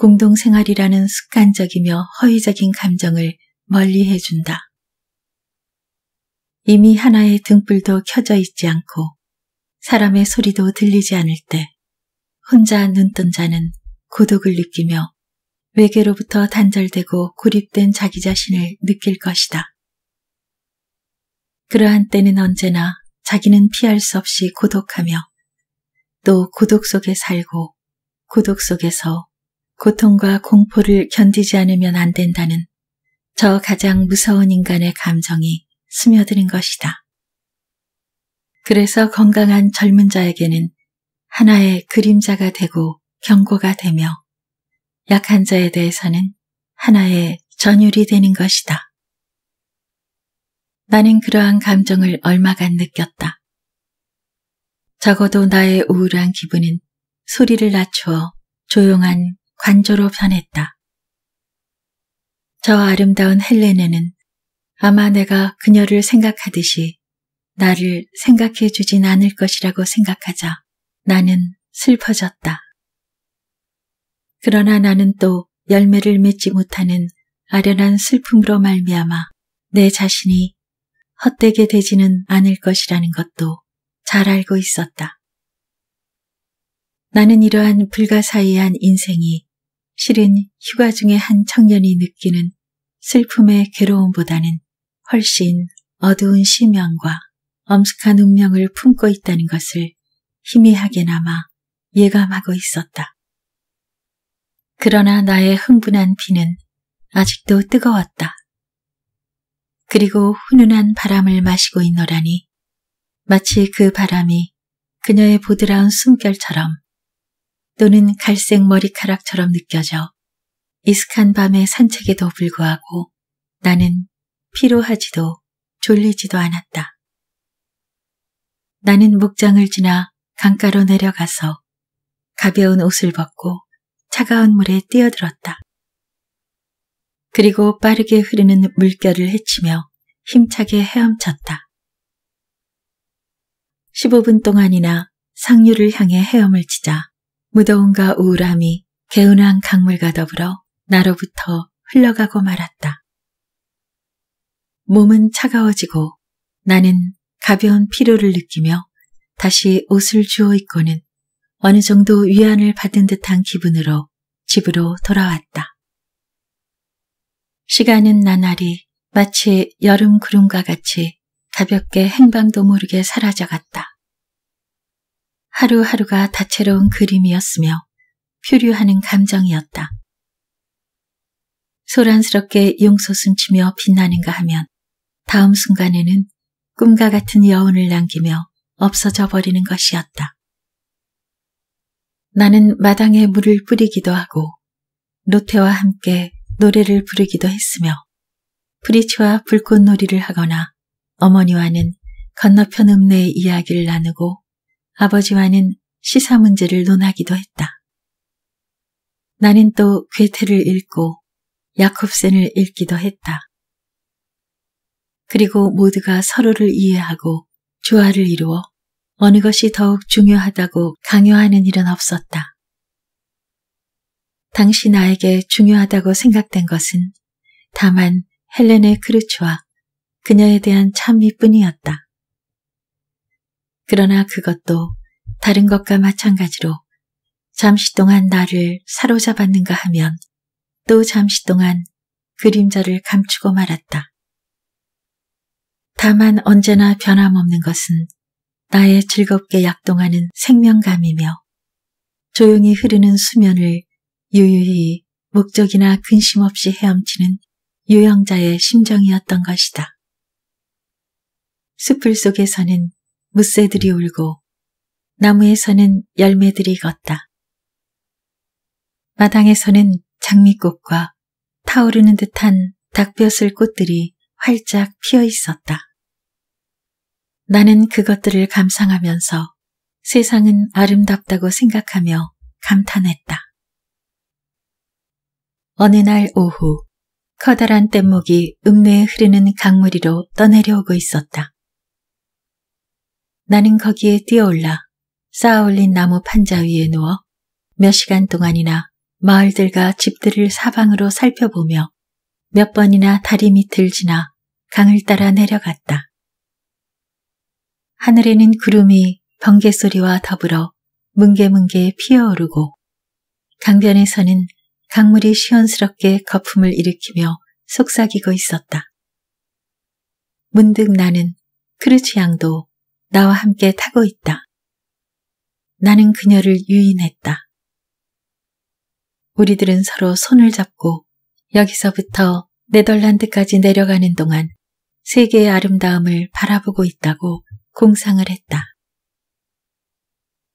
공동생활이라는 습관적이며 허위적인 감정을 멀리해준다. 이미 하나의 등불도 켜져 있지 않고 사람의 소리도 들리지 않을 때 혼자 눈뜬 자는 고독을 느끼며 외계로부터 단절되고 고립된 자기 자신을 느낄 것이다. 그러한 때는 언제나 자기는 피할 수 없이 고독하며 또 고독 속에 살고 고독 속에서 고통과 공포를 견디지 않으면 안 된다는 저 가장 무서운 인간의 감정이 스며드는 것이다. 그래서 건강한 젊은 자에게는 하나의 그림자가 되고 경고가 되며 약한 자에 대해서는 하나의 전율이 되는 것이다. 나는 그러한 감정을 얼마간 느꼈다. 적어도 나의 우울한 기분은 소리를 낮추어 조용한 관조로 변했다. 저 아름다운 헬레네는 아마 내가 그녀를 생각하듯이 나를 생각해 주진 않을 것이라고 생각하자 나는 슬퍼졌다. 그러나 나는 또 열매를 맺지 못하는 아련한 슬픔으로 말미암아 내 자신이 헛되게 되지는 않을 것이라는 것도 잘 알고 있었다. 나는 이러한 불가사의한 인생이 실은 휴가 중에 한 청년이 느끼는 슬픔의 괴로움보다는 훨씬 어두운 심연과 엄숙한 운명을 품고 있다는 것을 희미하게나마 예감하고 있었다. 그러나 나의 흥분한 피는 아직도 뜨거웠다. 그리고 훈훈한 바람을 마시고 있노라니 마치 그 바람이 그녀의 보드라운 숨결처럼 또는 갈색 머리카락처럼 느껴져 이슥한 밤의 산책에도 불구하고 나는 피로하지도 졸리지도 않았다. 나는 목장을 지나 강가로 내려가서 가벼운 옷을 벗고 차가운 물에 뛰어들었다. 그리고 빠르게 흐르는 물결을 헤치며 힘차게 헤엄쳤다. 15분 동안이나 상류를 향해 헤엄을 치자 무더움과 우울함이 개운한 강물과 더불어 나로부터 흘러가고 말았다. 몸은 차가워지고 나는 가벼운 피로를 느끼며 다시 옷을 주워 입고는 어느 정도 위안을 받은 듯한 기분으로 집으로 돌아왔다. 시간은 나날이 마치 여름 구름과 같이 가볍게 행방도 모르게 사라져갔다. 하루하루가 다채로운 그림이었으며 표류하는 감정이었다. 소란스럽게 용솟음치며 빛나는가 하면 다음 순간에는 꿈과 같은 여운을 남기며 없어져 버리는 것이었다. 나는 마당에 물을 뿌리기도 하고 노태와 함께 노래를 부르기도 했으며 브리치와 불꽃놀이를 하거나 어머니와는 건너편 읍내의 이야기를 나누고 아버지와는 시사 문제를 논하기도 했다. 나는 또 괴테를 읽고 야콥센을 읽기도 했다. 그리고 모두가 서로를 이해하고 조화를 이루어 어느 것이 더욱 중요하다고 강요하는 일은 없었다. 당시 나에게 중요하다고 생각된 것은 다만 헬레네 크루츠와 그녀에 대한 찬미뿐이었다. 그러나 그것도 다른 것과 마찬가지로 잠시 동안 나를 사로잡았는가 하면 또 잠시 동안 그림자를 감추고 말았다. 다만 언제나 변함없는 것은 나의 즐겁게 약동하는 생명감이며 조용히 흐르는 수면을 유유히 목적이나 근심 없이 헤엄치는 유영자의 심정이었던 것이다. 숲을 속에서는 무새들이 울고 나무에서는 열매들이 익었다. 마당에서는 장미꽃과 타오르는 듯한 닭벼슬 꽃들이 활짝 피어 있었다. 나는 그것들을 감상하면서 세상은 아름답다고 생각하며 감탄했다. 어느 날 오후 커다란 뗏목이 읍내에 흐르는 강물이로 떠내려오고 있었다. 나는 거기에 뛰어올라 쌓아올린 나무 판자 위에 누워 몇 시간 동안이나 마을들과 집들을 사방으로 살펴보며 몇 번이나 다리 밑을 지나 강을 따라 내려갔다. 하늘에는 구름이 번개소리와 더불어 뭉게뭉게 피어오르고 강변에서는 강물이 시원스럽게 거품을 일으키며 속삭이고 있었다. 문득 나는 크루츠 양도 나와 함께 타고 있다. 나는 그녀를 유인했다. 우리들은 서로 손을 잡고 여기서부터 네덜란드까지 내려가는 동안 세계의 아름다움을 바라보고 있다고 공상을 했다.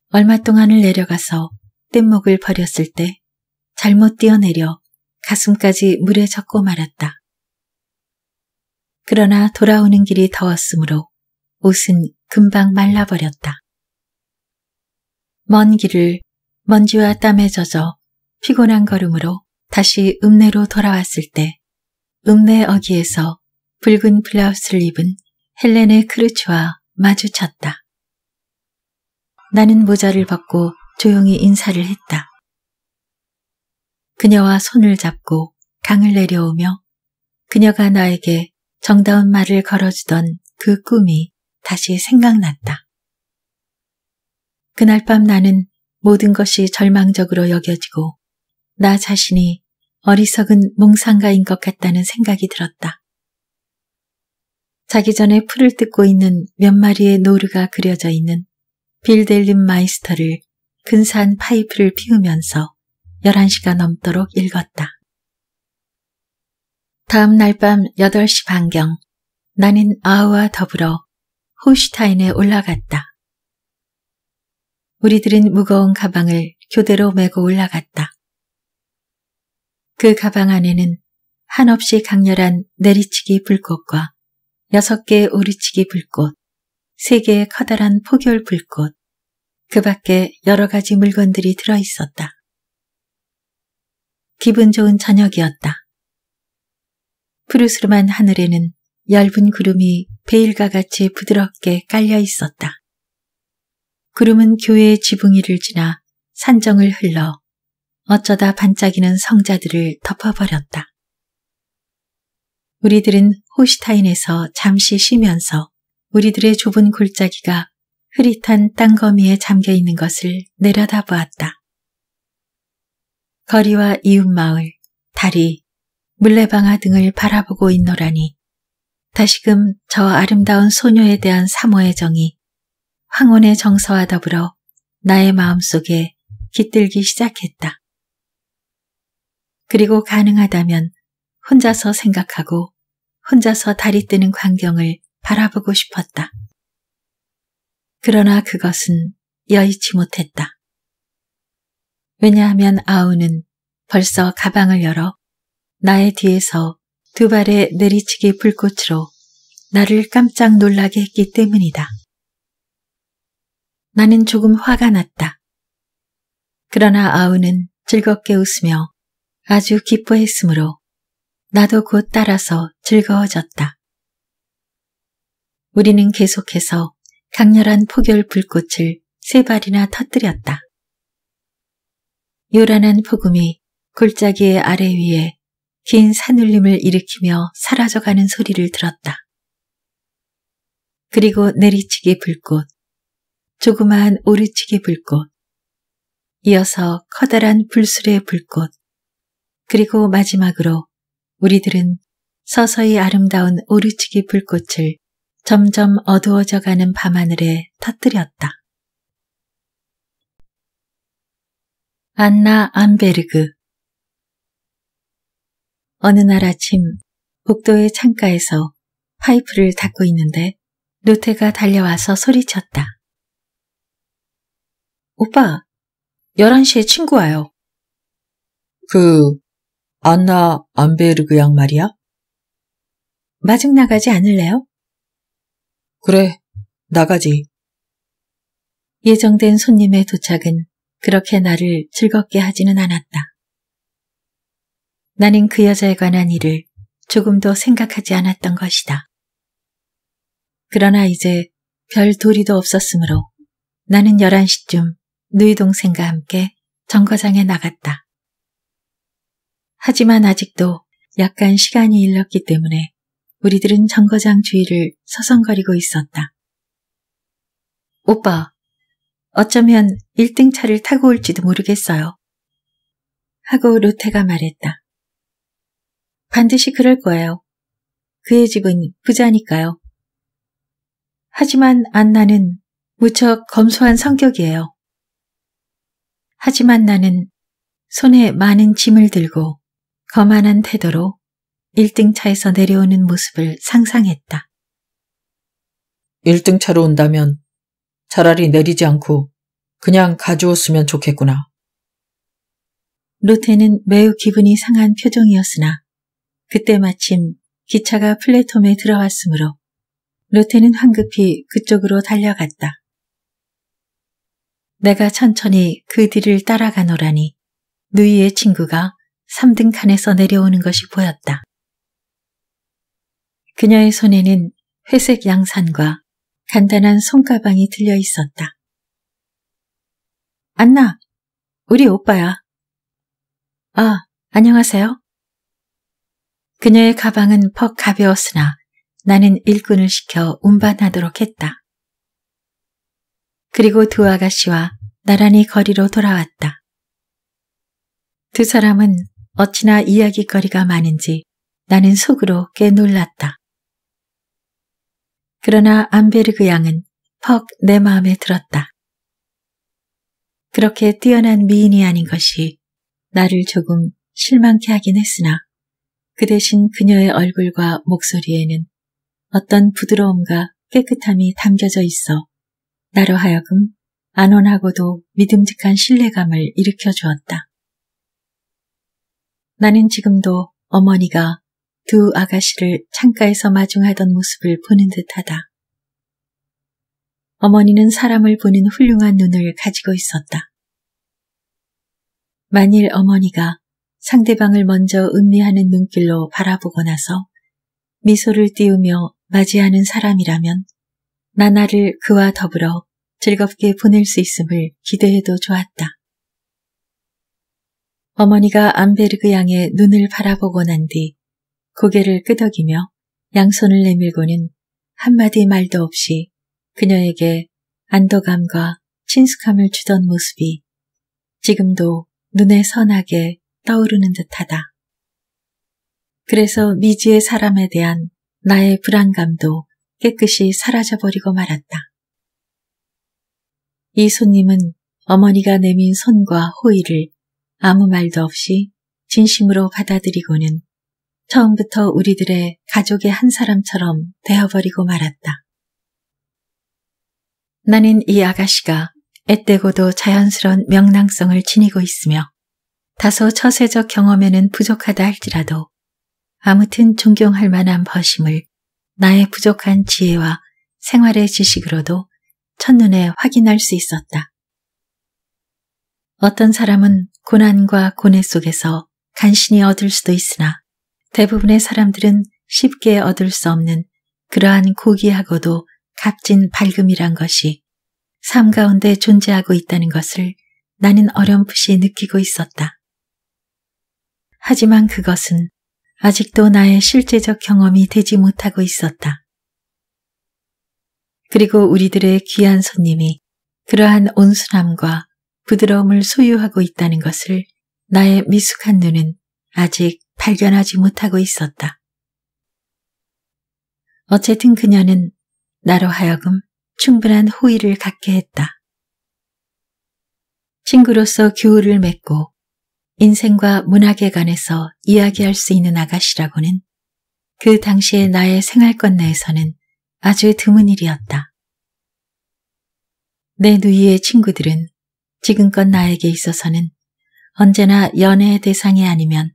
얼마 동안을 내려가서 뗏목을 버렸을 때 잘못 뛰어내려 가슴까지 물에 젖고 말았다. 그러나 돌아오는 길이 더웠으므로 옷은 금방 말라버렸다. 먼 길을 먼지와 땀에 젖어 피곤한 걸음으로 다시 읍내로 돌아왔을 때 읍내 어귀에서 붉은 블라우스를 입은 헬레네 크루츠와 마주쳤다. 나는 모자를 벗고 조용히 인사를 했다. 그녀와 손을 잡고 강을 내려오며 그녀가 나에게 정다운 말을 걸어주던 그 꿈이 다시 생각났다. 그날 밤 나는 모든 것이 절망적으로 여겨지고 나 자신이 어리석은 몽상가인 것 같다는 생각이 들었다. 자기 전에 풀을 뜯고 있는 몇 마리의 노루가 그려져 있는 빌델린 마이스터를 근사한 파이프를 피우면서 11시가 넘도록 읽었다. 다음 날 밤 8시 반경 나는 아우와 더불어 호슈타인에 올라갔다. 우리들은 무거운 가방을 교대로 메고 올라갔다. 그 가방 안에는 한없이 강렬한 내리치기 불꽃과 6개의 오르치기 불꽃, 3개의 커다란 포결 불꽃, 그 밖에 여러 가지 물건들이 들어있었다. 기분 좋은 저녁이었다. 푸르스름한 하늘에는 얇은 구름이 베일과 같이 부드럽게 깔려 있었다. 구름은 교회의 지붕이를 지나 산정을 흘러 어쩌다 반짝이는 성자들을 덮어버렸다. 우리들은 호슈타인에서 잠시 쉬면서 우리들의 좁은 골짜기가 흐릿한 땅거미에 잠겨있는 것을 내려다보았다. 거리와 이웃마을, 다리, 물레방아 등을 바라보고 있노라니 다시금 저 아름다운 소녀에 대한 사모의 정이 황혼의 정서와 더불어 나의 마음속에 깃들기 시작했다. 그리고 가능하다면 혼자서 생각하고 혼자서 달이 뜨는 광경을 바라보고 싶었다. 그러나 그것은 여의치 못했다. 왜냐하면 아우는 벌써 가방을 열어 나의 뒤에서 두 발의 내리치기 불꽃으로 나를 깜짝 놀라게 했기 때문이다. 나는 조금 화가 났다. 그러나 아우는 즐겁게 웃으며 아주 기뻐했으므로 나도 곧 따라서 즐거워졌다. 우리는 계속해서 강렬한 폭열 불꽃을 세 발이나 터뜨렸다. 요란한 폭음이 골짜기의 아래 위에 긴 산울림을 일으키며 사라져가는 소리를 들었다. 그리고 내리치기 불꽃, 조그마한 오르치기 불꽃, 이어서 커다란 불수레 불꽃, 그리고 마지막으로 우리들은 서서히 아름다운 오르치기 불꽃을 점점 어두워져가는 밤하늘에 터뜨렸다. 안나 암베르그. 어느 날 아침 복도의 창가에서 파이프를 닦고 있는데 노태가 달려와서 소리쳤다. 오빠, 11시에 친구 와요. 안나 암베르그 양 말이야? 마중 나가지 않을래요? 그래, 나가지. 예정된 손님의 도착은 그렇게 나를 즐겁게 하지는 않았다. 나는 그 여자에 관한 일을 조금도 생각하지 않았던 것이다. 그러나 이제 별 도리도 없었으므로 나는 11시쯤 누이 동생과 함께 정거장에 나갔다. 하지만 아직도 약간 시간이 일렀기 때문에 우리들은 정거장 주위를 서성거리고 있었다. 오빠, 어쩌면 1등 차를 타고 올지도 모르겠어요. 하고 로테가 말했다. 반드시 그럴 거예요. 그의 집은 부자니까요. 하지만 안나는 무척 검소한 성격이에요. 하지만 나는 손에 많은 짐을 들고 거만한 태도로 1등차에서 내려오는 모습을 상상했다. 1등차로 온다면 차라리 내리지 않고 그냥 가져왔으면 좋겠구나. 로테는 매우 기분이 상한 표정이었으나 그때 마침 기차가 플랫폼에 들어왔으므로 로테는 황급히 그쪽으로 달려갔다. 내가 천천히 그 뒤를 따라가노라니 누이의 친구가 3등 칸에서 내려오는 것이 보였다. 그녀의 손에는 회색 양산과 간단한 손가방이 들려 있었다. 안나, 우리 오빠야. 아, 안녕하세요. 그녀의 가방은 퍽 가벼웠으나 나는 일꾼을 시켜 운반하도록 했다. 그리고 두 아가씨와 나란히 거리로 돌아왔다. 두 사람은 어찌나 이야기거리가 많은지 나는 속으로 꽤 놀랐다. 그러나 암베르그 양은 퍽 내 마음에 들었다. 그렇게 뛰어난 미인이 아닌 것이 나를 조금 실망케 하긴 했으나 그 대신 그녀의 얼굴과 목소리에는 어떤 부드러움과 깨끗함이 담겨져 있어 나로 하여금 안온하고도 믿음직한 신뢰감을 일으켜 주었다. 나는 지금도 어머니가 두 아가씨를 창가에서 마중하던 모습을 보는 듯하다. 어머니는 사람을 보는 훌륭한 눈을 가지고 있었다. 만일 어머니가 상대방을 먼저 음미하는 눈길로 바라보고 나서 미소를 띄우며 맞이하는 사람이라면 나날을 그와 더불어 즐겁게 보낼 수 있음을 기대해도 좋았다. 어머니가 암베르그 양의 눈을 바라보고 난 뒤 고개를 끄덕이며 양손을 내밀고는 한마디 말도 없이 그녀에게 안도감과 친숙함을 주던 모습이 지금도 눈에 선하게 떠오르는 듯하다. 그래서 미지의 사람에 대한 나의 불안감도 깨끗이 사라져버리고 말았다. 이 손님은 어머니가 내민 손과 호의를 아무 말도 없이 진심으로 받아들이고는 처음부터 우리들의 가족의 한 사람처럼 되어버리고 말았다. 나는 이 아가씨가 앳되고도 자연스러운 명랑성을 지니고 있으며 다소 처세적 경험에는 부족하다 할지라도 아무튼 존경할 만한 버심을 나의 부족한 지혜와 생활의 지식으로도 첫눈에 확인할 수 있었다. 어떤 사람은 고난과 고뇌 속에서 간신히 얻을 수도 있으나 대부분의 사람들은 쉽게 얻을 수 없는 그러한 고귀하고도 값진 밝음이란 것이 삶 가운데 존재하고 있다는 것을 나는 어렴풋이 느끼고 있었다. 하지만 그것은 아직도 나의 실제적 경험이 되지 못하고 있었다. 그리고 우리들의 귀한 손님이 그러한 온순함과 부드러움을 소유하고 있다는 것을 나의 미숙한 눈은 아직 발견하지 못하고 있었다. 어쨌든 그녀는 나로 하여금 충분한 호의를 갖게 했다. 친구로서 교우를 맺고 인생과 문학에 관해서 이야기할 수 있는 아가씨라고는 그 당시의 나의 생활권 내에서는 아주 드문 일이었다. 내 누이의 친구들은 지금껏 나에게 있어서는 언제나 연애의 대상이 아니면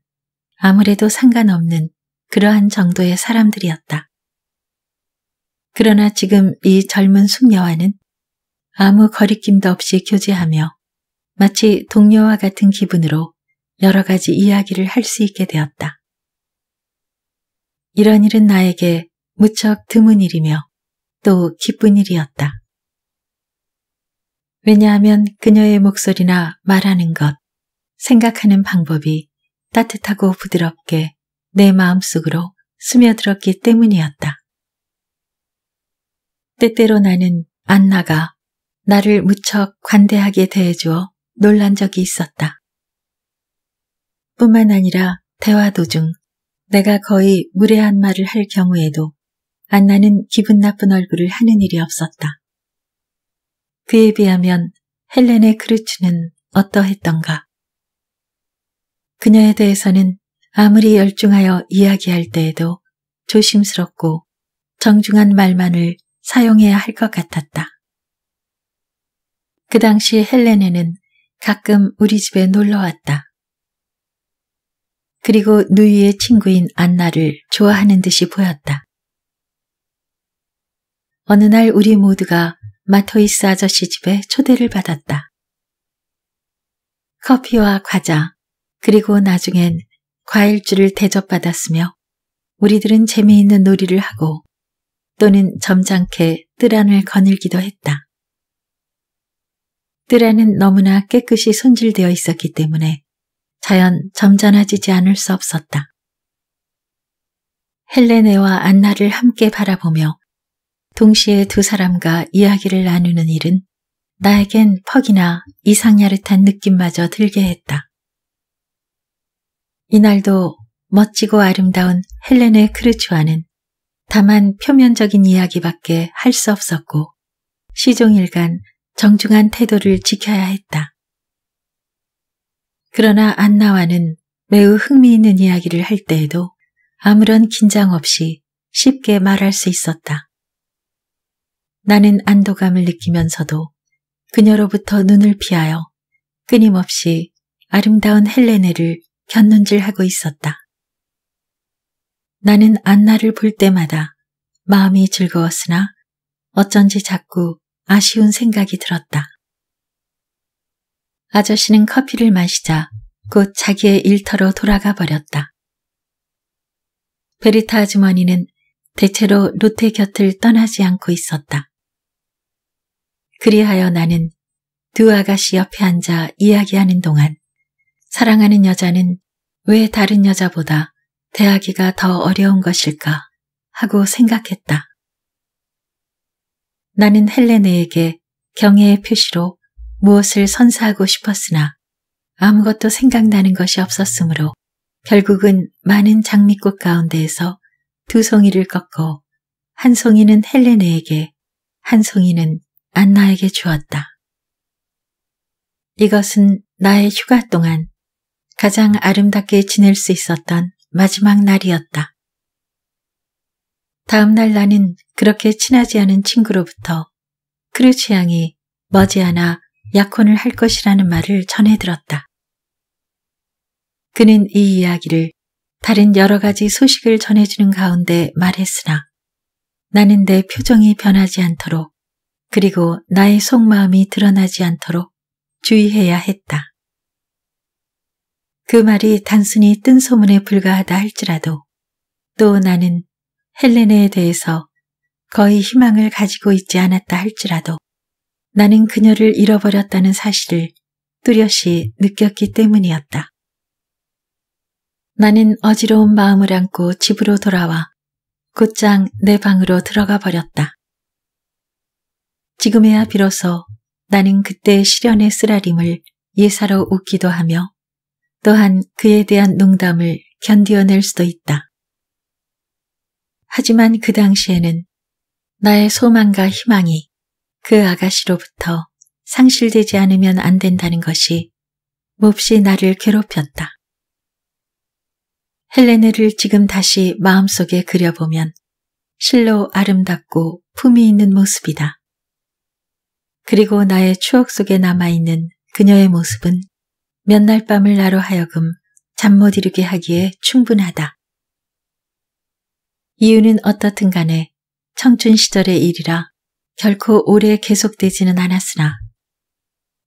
아무래도 상관없는 그러한 정도의 사람들이었다. 그러나 지금 이 젊은 숙녀와는 아무 거리낌도 없이 교제하며 마치 동료와 같은 기분으로 여러 가지 이야기를 할 수 있게 되었다. 이런 일은 나에게 무척 드문 일이며 또 기쁜 일이었다. 왜냐하면 그녀의 목소리나 말하는 것, 생각하는 방법이 따뜻하고 부드럽게 내 마음속으로 스며들었기 때문이었다. 때때로 나는 안나가 나를 무척 관대하게 대해주어 놀란 적이 있었다. 뿐만 아니라 대화 도중 내가 거의 무례한 말을 할 경우에도 안나는 기분 나쁜 얼굴을 하는 일이 없었다. 그에 비하면 헬레네 크루츠는 어떠했던가? 그녀에 대해서는 아무리 열중하여 이야기할 때에도 조심스럽고 정중한 말만을 사용해야 할 것 같았다. 그 당시 헬레네는 가끔 우리 집에 놀러왔다. 그리고 누이의 친구인 안나를 좋아하는 듯이 보였다. 어느 날 우리 모두가 마토이스 아저씨 집에 초대를 받았다. 커피와 과자, 그리고 나중엔 과일주를 대접받았으며 우리들은 재미있는 놀이를 하고 또는 점잖게 뜨란을 거닐기도 했다. 뜨란은 너무나 깨끗이 손질되어 있었기 때문에 자연 점잖아지지 않을 수 없었다. 헬레네와 안나를 함께 바라보며 동시에 두 사람과 이야기를 나누는 일은 나에겐 퍽이나 이상야릇한 느낌마저 들게 했다. 이날도 멋지고 아름다운 헬레네 크루츠와는 다만 표면적인 이야기밖에 할 수 없었고 시종일관 정중한 태도를 지켜야 했다. 그러나 안나와는 매우 흥미있는 이야기를 할 때에도 아무런 긴장 없이 쉽게 말할 수 있었다. 나는 안도감을 느끼면서도 그녀로부터 눈을 피하여 끊임없이 아름다운 헬레네를 곁눈질하고 있었다. 나는 안나를 볼 때마다 마음이 즐거웠으나 어쩐지 자꾸 아쉬운 생각이 들었다. 아저씨는 커피를 마시자 곧 자기의 일터로 돌아가 버렸다. 베르타 아주머니는 대체로 롯의 곁을 떠나지 않고 있었다. 그리하여 나는 두 아가씨 옆에 앉아 이야기하는 동안 사랑하는 여자는 왜 다른 여자보다 대하기가 더 어려운 것일까 하고 생각했다. 나는 헬레네에게 경애의 표시로 무엇을 선사하고 싶었으나 아무것도 생각나는 것이 없었으므로 결국은 많은 장미꽃 가운데에서 두 송이를 꺾고 한 송이는 헬레네에게 한 송이는 안나에게 주었다. 이것은 나의 휴가 동안 가장 아름답게 지낼 수 있었던 마지막 날이었다. 다음날 나는 그렇게 친하지 않은 친구로부터 크루츠 양이 머지않아 약혼을 할 것이라는 말을 전해들었다. 그는 이 이야기를 다른 여러 가지 소식을 전해주는 가운데 말했으나 나는 내 표정이 변하지 않도록 그리고 나의 속마음이 드러나지 않도록 주의해야 했다. 그 말이 단순히 뜬 소문에 불과하다 할지라도 또 나는 헬레네에 대해서 거의 희망을 가지고 있지 않았다 할지라도 나는 그녀를 잃어버렸다는 사실을 뚜렷이 느꼈기 때문이었다. 나는 어지러운 마음을 안고 집으로 돌아와 곧장 내 방으로 들어가 버렸다. 지금에야 비로소 나는 그때의 시련의 쓰라림을 예사로 웃기도 하며 또한 그에 대한 농담을 견디어낼 수도 있다. 하지만 그 당시에는 나의 소망과 희망이 그 아가씨로부터 상실되지 않으면 안 된다는 것이 몹시 나를 괴롭혔다. 헬레네를 지금 다시 마음속에 그려보면 실로 아름답고 품이 있는 모습이다. 그리고 나의 추억 속에 남아있는 그녀의 모습은 몇 날 밤을 나로 하여금 잠 못 이루게 하기에 충분하다. 이유는 어떻든 간에 청춘 시절의 일이라 결코 오래 계속되지는 않았으나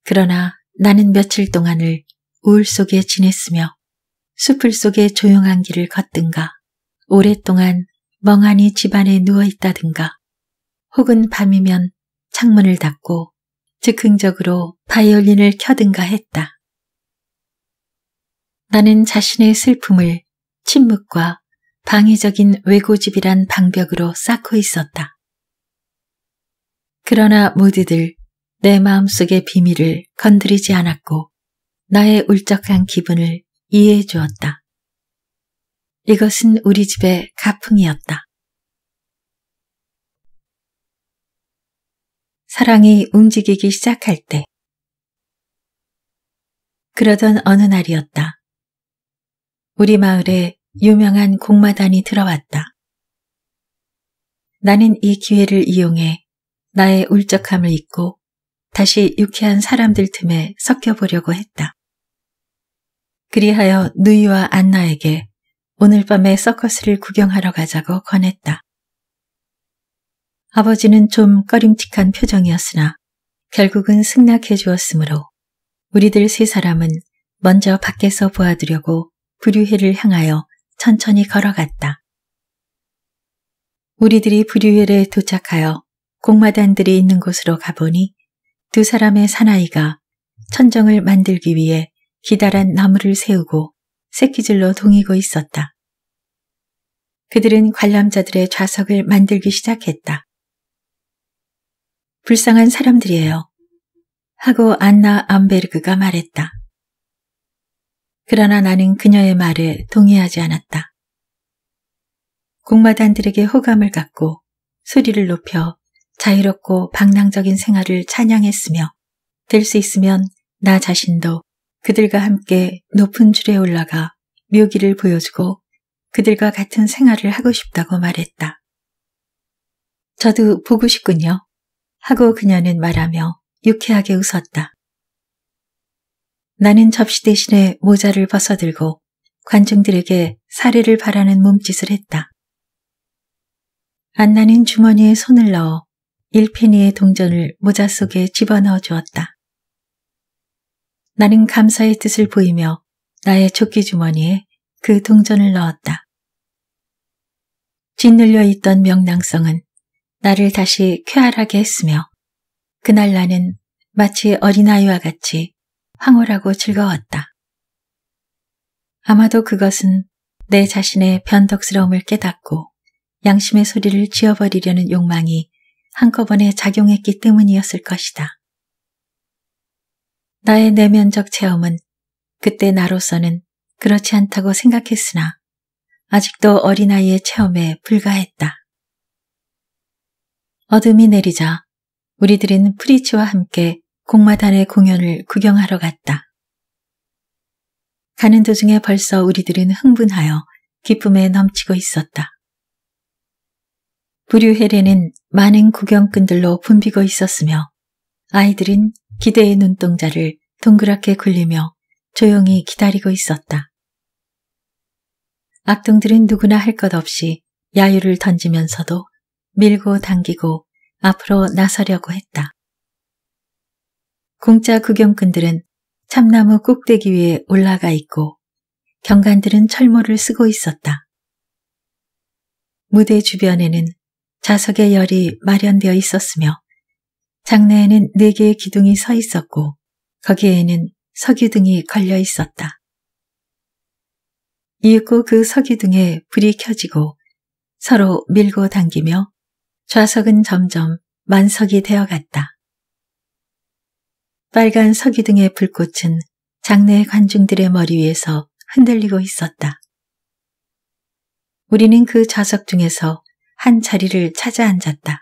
그러나 나는 며칠 동안을 우울 속에 지냈으며 숲을 속에 조용한 길을 걷든가 오랫동안 멍하니 집안에 누워있다든가 혹은 밤이면 창문을 닫고 즉흥적으로 바이올린을 켜든가 했다. 나는 자신의 슬픔을 침묵과 방위적인 외고집이란 방벽으로 쌓고 있었다. 그러나 모두들 내 마음속의 비밀을 건드리지 않았고 나의 울적한 기분을 이해해 주었다. 이것은 우리 집의 가풍이었다. 사랑이 움직이기 시작할 때. 그러던 어느 날이었다. 우리 마을에 유명한 공마단이 들어왔다. 나는 이 기회를 이용해 나의 울적함을 잊고 다시 유쾌한 사람들 틈에 섞여보려고 했다. 그리하여 누이와 안나에게 오늘 밤에 서커스를 구경하러 가자고 권했다. 아버지는 좀 꺼림칙한 표정이었으나 결국은 승낙해 주었으므로 우리들 세 사람은 먼저 밖에서 보아두려고 부류회를 향하여 천천히 걸어갔다. 우리들이 부류회에 도착하여 공마단들이 있는 곳으로 가보니 두 사람의 사나이가 천정을 만들기 위해 기다란 나무를 세우고 새끼줄로 동이고 있었다. 그들은 관람자들의 좌석을 만들기 시작했다. 불쌍한 사람들이에요. 하고 안나 암베르그가 말했다. 그러나 나는 그녀의 말에 동의하지 않았다. 공마단들에게 호감을 갖고 소리를 높여 자유롭고 방랑적인 생활을 찬양했으며 될 수 있으면 나 자신도 그들과 함께 높은 줄에 올라가 묘기를 보여주고 그들과 같은 생활을 하고 싶다고 말했다. 저도 보고 싶군요. 하고 그녀는 말하며 유쾌하게 웃었다. 나는 접시 대신에 모자를 벗어들고 관중들에게 사례를 바라는 몸짓을 했다. 안나는 주머니에 손을 넣어 1페니의 동전을 모자 속에 집어넣어 주었다. 나는 감사의 뜻을 보이며 나의 조끼 주머니에 그 동전을 넣었다. 짓눌려 있던 명랑성은 나를 다시 쾌활하게 했으며 그날 나는 마치 어린아이와 같이 황홀하고 즐거웠다. 아마도 그것은 내 자신의 변덕스러움을 깨닫고 양심의 소리를 지어버리려는 욕망이 한꺼번에 작용했기 때문이었을 것이다. 나의 내면적 체험은 그때 나로서는 그렇지 않다고 생각했으나 아직도 어린아이의 체험에 불과했다. 어둠이 내리자 우리들은 프리츠와 함께 공마단의 공연을 구경하러 갔다. 가는 도중에 벌써 우리들은 흥분하여 기쁨에 넘치고 있었다. 부류헤레는 많은 구경꾼들로 붐비고 있었으며 아이들은 기대의 눈동자를 동그랗게 굴리며 조용히 기다리고 있었다. 악동들은 누구나 할 것 없이 야유를 던지면서도 밀고 당기고 앞으로 나서려고 했다. 공짜 구경꾼들은 참나무 꼭대기 위에 올라가 있고 경관들은 철모를 쓰고 있었다. 무대 주변에는 자석의 열이 마련되어 있었으며 장내에는 4개의 기둥이 서 있었고 거기에는 석유등이 걸려 있었다. 이윽고 그 석유등에 불이 켜지고 서로 밀고 당기며 좌석은 점점 만석이 되어갔다. 빨간 석유등의 불꽃은 장내 관중들의 머리 위에서 흔들리고 있었다. 우리는 그 좌석 중에서 한 자리를 찾아 앉았다.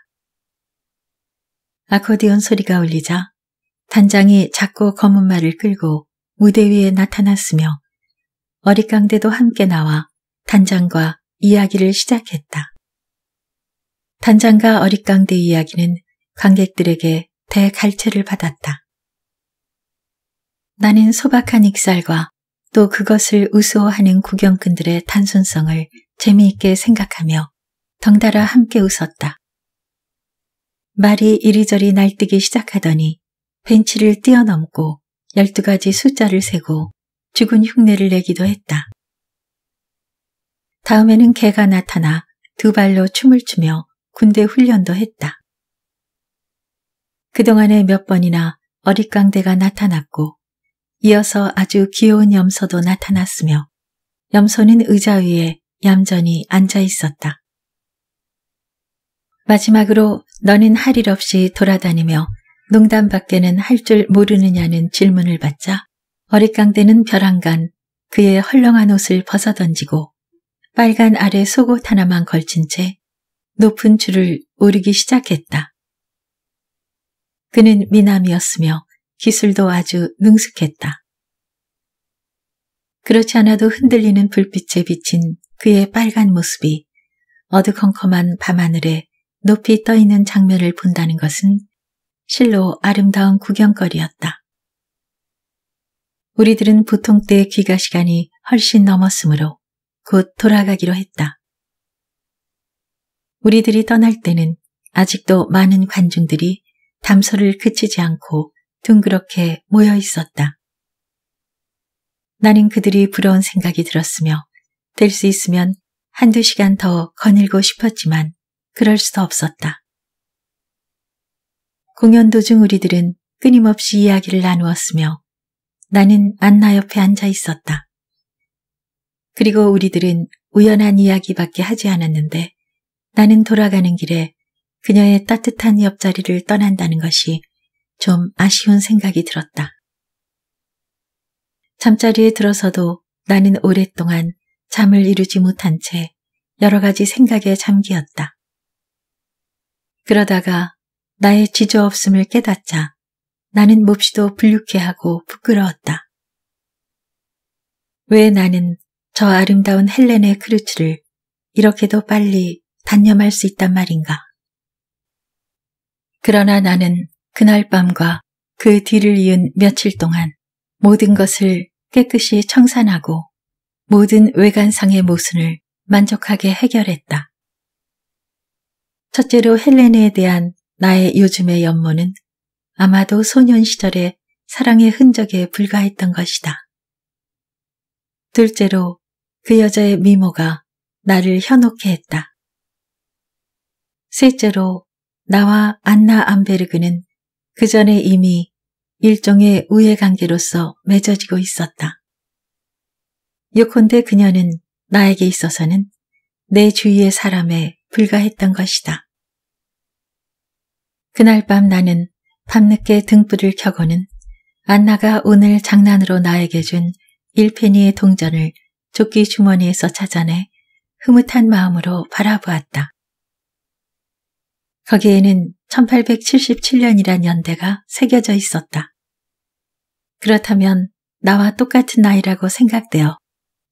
아코디언 소리가 울리자 단장이 작고 검은 말을 끌고 무대 위에 나타났으며 어릿강대도 함께 나와 단장과 이야기를 시작했다. 단장과 어릿강대 이야기는 관객들에게 대갈채를 받았다. 나는 소박한 익살과 또 그것을 우스워하는 구경꾼들의 단순성을 재미있게 생각하며 덩달아 함께 웃었다. 말이 이리저리 날뛰기 시작하더니 벤치를 뛰어넘고 12가지 숫자를 세고 죽은 흉내를 내기도 했다. 다음에는 개가 나타나 2발로 춤을 추며 군대 훈련도 했다. 그동안에 몇 번이나 어릿강대가 나타났고 이어서 아주 귀여운 염소도 나타났으며 염소는 의자 위에 얌전히 앉아 있었다. 마지막으로 너는 할 일 없이 돌아다니며 농담밖에는 할 줄 모르느냐는 질문을 받자 어릿강대는 벼랑간 그의 헐렁한 옷을 벗어던지고 빨간 아래 속옷 하나만 걸친 채 높은 줄을 오르기 시작했다. 그는 미남이었으며 기술도 아주 능숙했다. 그렇지 않아도 흔들리는 불빛에 비친 그의 빨간 모습이 어두컴컴한 밤하늘에 높이 떠있는 장면을 본다는 것은 실로 아름다운 구경거리였다. 우리들은 보통 때 귀가 시간이 훨씬 넘었으므로 곧 돌아가기로 했다. 우리들이 떠날 때는 아직도 많은 관중들이 담소를 그치지 않고 둥그렇게 모여 있었다. 나는 그들이 부러운 생각이 들었으며 될 수 있으면 한두 시간 더 거닐고 싶었지만 그럴 수도 없었다. 공연 도중 우리들은 끊임없이 이야기를 나누었으며 나는 안나 옆에 앉아 있었다. 그리고 우리들은 우연한 이야기밖에 하지 않았는데 나는 돌아가는 길에 그녀의 따뜻한 옆자리를 떠난다는 것이 좀 아쉬운 생각이 들었다. 잠자리에 들어서도 나는 오랫동안 잠을 이루지 못한 채 여러 가지 생각에 잠기었다. 그러다가 나의 지조없음을 깨닫자 나는 몹시도 불쾌하고 부끄러웠다. 왜 나는 저 아름다운 헬레네 크루츠를 이렇게도 빨리 단념할 수 있단 말인가. 그러나 나는 그날 밤과 그 뒤를 이은 며칠 동안 모든 것을 깨끗이 청산하고 모든 외관상의 모순을 만족하게 해결했다. 첫째로 헬레네에 대한 나의 요즘의 연모는 아마도 소년 시절의 사랑의 흔적에 불과했던 것이다. 둘째로 그 여자의 미모가 나를 현혹해 했다. 셋째로 나와 안나 암베르그는 그 전에 이미 일종의 우애관계로서 맺어지고 있었다. 요컨대 그녀는 나에게 있어서는 내 주위의 사람에 불과했던 것이다. 그날 밤 나는 밤늦게 등불을 켜고는 안나가 오늘 장난으로 나에게 준 1페니의 동전을 조끼 주머니에서 찾아내 흐뭇한 마음으로 바라보았다. 거기에는 1877년이란 연대가 새겨져 있었다. 그렇다면 나와 똑같은 나이라고 생각되어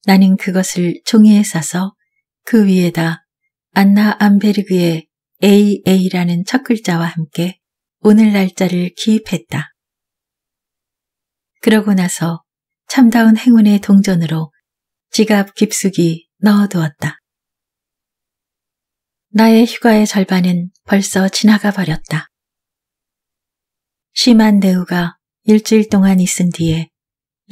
나는 그것을 종이에 싸서 그 위에다 안나 암베르그의 AA라는 첫 글자와 함께 오늘 날짜를 기입했다. 그러고 나서 참다운 행운의 동전으로 지갑 깊숙이 넣어두었다. 나의 휴가의 절반은 벌써 지나가 버렸다. 심한 대우가 일주일 동안 있은 뒤에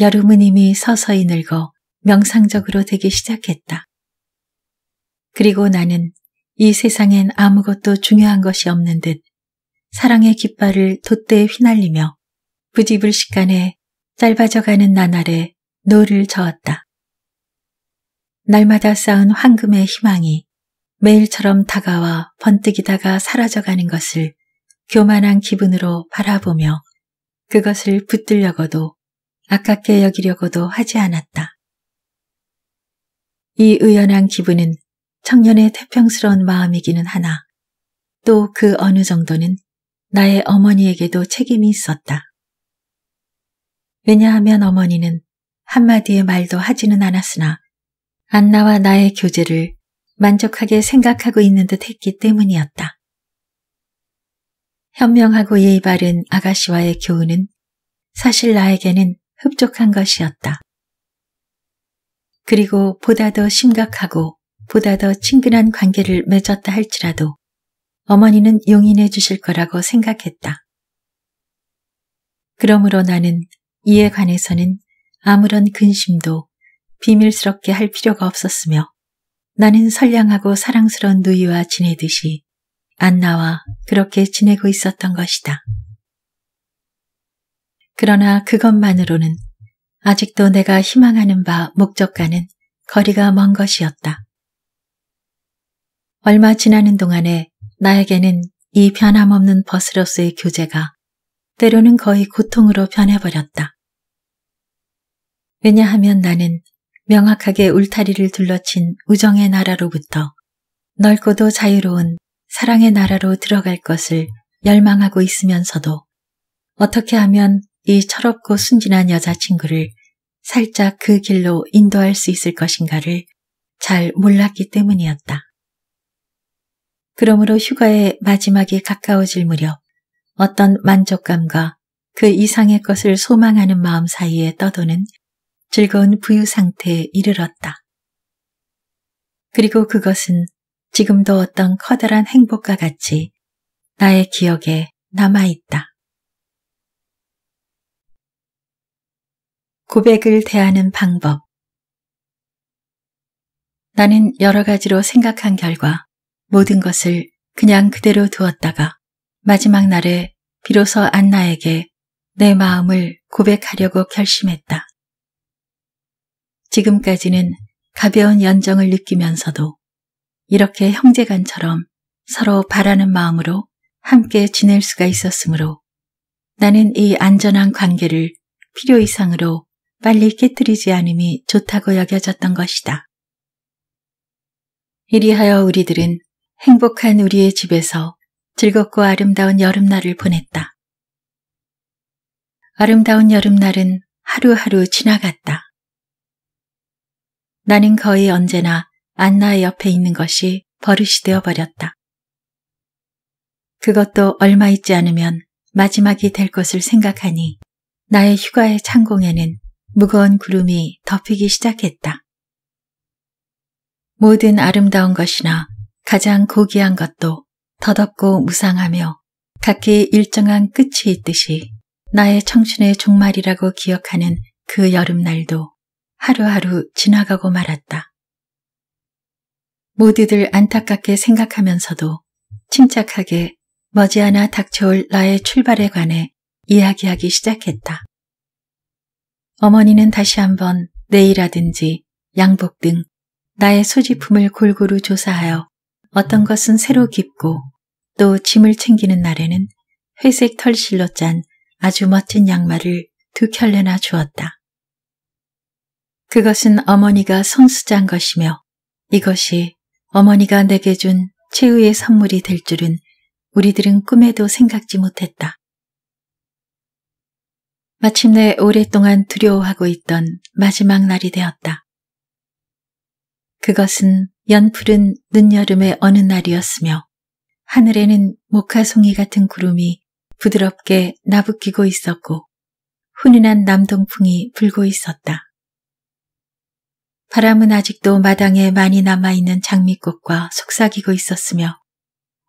여름은 이미 서서히 늙어 명상적으로 되기 시작했다. 그리고 나는 이 세상엔 아무것도 중요한 것이 없는 듯 사랑의 깃발을 돛대에 휘날리며 부지불식간에 짧아져가는 나날에 노를 저었다. 날마다 쌓은 황금의 희망이 매일처럼 다가와 번뜩이다가 사라져가는 것을 교만한 기분으로 바라보며 그것을 붙들려고도 아깝게 여기려고도 하지 않았다. 이 의연한 기분은 청년의 태평스러운 마음이기는 하나 또 그 어느 정도는 나의 어머니에게도 책임이 있었다. 왜냐하면 어머니는 한마디의 말도 하지는 않았으나 안나와 나의 교제를 만족하게 생각하고 있는 듯 했기 때문이었다. 현명하고 예의 바른 아가씨와의 교우는 사실 나에게는 흡족한 것이었다. 그리고 보다 더 심각하고 보다 더 친근한 관계를 맺었다 할지라도 어머니는 용인해 주실 거라고 생각했다. 그러므로 나는 이에 관해서는 아무런 근심도 비밀스럽게 할 필요가 없었으며 나는 선량하고 사랑스러운 누이와 지내듯이 안나와 그렇게 지내고 있었던 것이다. 그러나 그것만으로는 아직도 내가 희망하는 바 목적과는 거리가 먼 것이었다. 얼마 지나는 동안에 나에게는 이 변함없는 벗으로서의 교제가 때로는 거의 고통으로 변해버렸다. 왜냐하면 나는 명확하게 울타리를 둘러친 우정의 나라로부터 넓고도 자유로운 사랑의 나라로 들어갈 것을 열망하고 있으면서도 어떻게 하면 이 철없고 순진한 여자친구를 살짝 그 길로 인도할 수 있을 것인가를 잘 몰랐기 때문이었다. 그러므로 휴가의 마지막이 가까워질 무렵 어떤 만족감과 그 이상의 것을 소망하는 마음 사이에 떠도는 즐거운 부유 상태에 이르렀다. 그리고 그것은 지금도 어떤 커다란 행복과 같이 나의 기억에 남아있다. 고백을 대하는 방법. 나는 여러 가지로 생각한 결과 모든 것을 그냥 그대로 두었다가 마지막 날에 비로소 안나에게 내 마음을 고백하려고 결심했다. 지금까지는 가벼운 연정을 느끼면서도 이렇게 형제간처럼 서로 바라는 마음으로 함께 지낼 수가 있었으므로 나는 이 안전한 관계를 필요 이상으로 빨리 깨뜨리지 않음이 좋다고 여겨졌던 것이다. 이리하여 우리들은 행복한 우리의 집에서 즐겁고 아름다운 여름날을 보냈다. 아름다운 여름날은 하루하루 지나갔다. 나는 거의 언제나 안나의 옆에 있는 것이 버릇이 되어버렸다. 그것도 얼마 있지 않으면 마지막이 될 것을 생각하니 나의 휴가의 창공에는 무거운 구름이 덮이기 시작했다. 모든 아름다운 것이나 가장 고귀한 것도 덧없고 무상하며 각기 일정한 끝이 있듯이 나의 청춘의 종말이라고 기억하는 그 여름날도 하루하루 지나가고 말았다. 모두들 안타깝게 생각하면서도 침착하게 머지않아 닥쳐올 나의 출발에 관해 이야기하기 시작했다. 어머니는 다시 한번 네이라든지 양복 등 나의 소지품을 골고루 조사하여 어떤 것은 새로 깁고 또 짐을 챙기는 날에는 회색 털실로 짠 아주 멋진 양말을 두 켤레나 주었다. 그것은 어머니가 손수잔 것이며 이것이 어머니가 내게 준 최후의 선물이 될 줄은 우리들은 꿈에도 생각지 못했다. 마침내 오랫동안 두려워하고 있던 마지막 날이 되었다. 그것은 연푸른 늦여름의 어느 날이었으며 하늘에는 모카송이 같은 구름이 부드럽게 나부끼고 있었고 훈훈한 남동풍이 불고 있었다. 바람은 아직도 마당에 많이 남아있는 장미꽃과 속삭이고 있었으며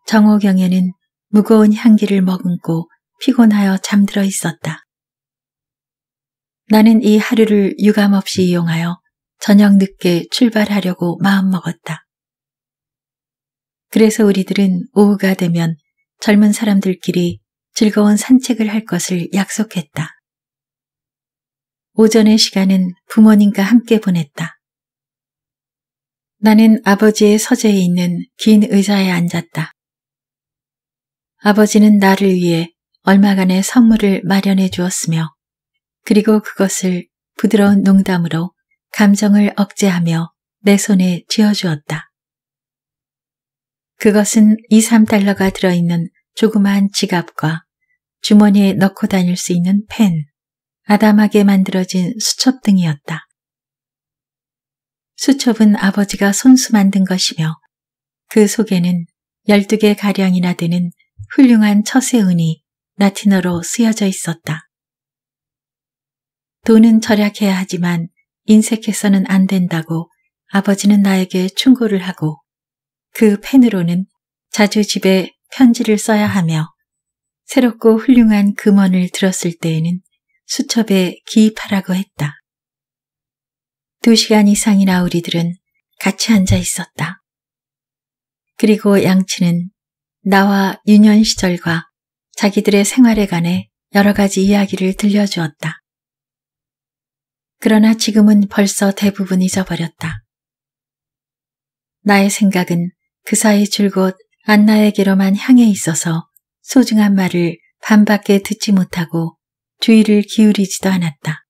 정호경에는 무거운 향기를 머금고 피곤하여 잠들어 있었다. 나는 이 하루를 유감없이 이용하여 저녁 늦게 출발하려고 마음먹었다. 그래서 우리들은 오후가 되면 젊은 사람들끼리 즐거운 산책을 할 것을 약속했다. 오전의 시간은 부모님과 함께 보냈다. 나는 아버지의 서재에 있는 긴 의자에 앉았다. 아버지는 나를 위해 얼마간의 선물을 마련해 주었으며 그리고 그것을 부드러운 농담으로 감정을 억제하며 내 손에 쥐어주었다. 그것은 2~3달러가 들어있는 조그마한 지갑과 주머니에 넣고 다닐 수 있는 펜, 아담하게 만들어진 수첩 등이었다. 수첩은 아버지가 손수 만든 것이며 그 속에는 12개 가량이나 되는 훌륭한 처세운이 라틴어로 쓰여져 있었다. 돈은 절약해야 하지만 인색해서는 안 된다고 아버지는 나에게 충고를 하고 그 펜으로는 자주 집에 편지를 써야 하며 새롭고 훌륭한 금원을 들었을 때에는 수첩에 기입하라고 했다. 2시간 이상이나 우리들은 같이 앉아 있었다. 그리고 양치는 나와 유년 시절과 자기들의 생활에 관해 여러 가지 이야기를 들려주었다. 그러나 지금은 벌써 대부분 잊어버렸다. 나의 생각은 그 사이 줄곧 안나에게로만 향해 있어서 소중한 말을 반밖에 듣지 못하고 주의를 기울이지도 않았다.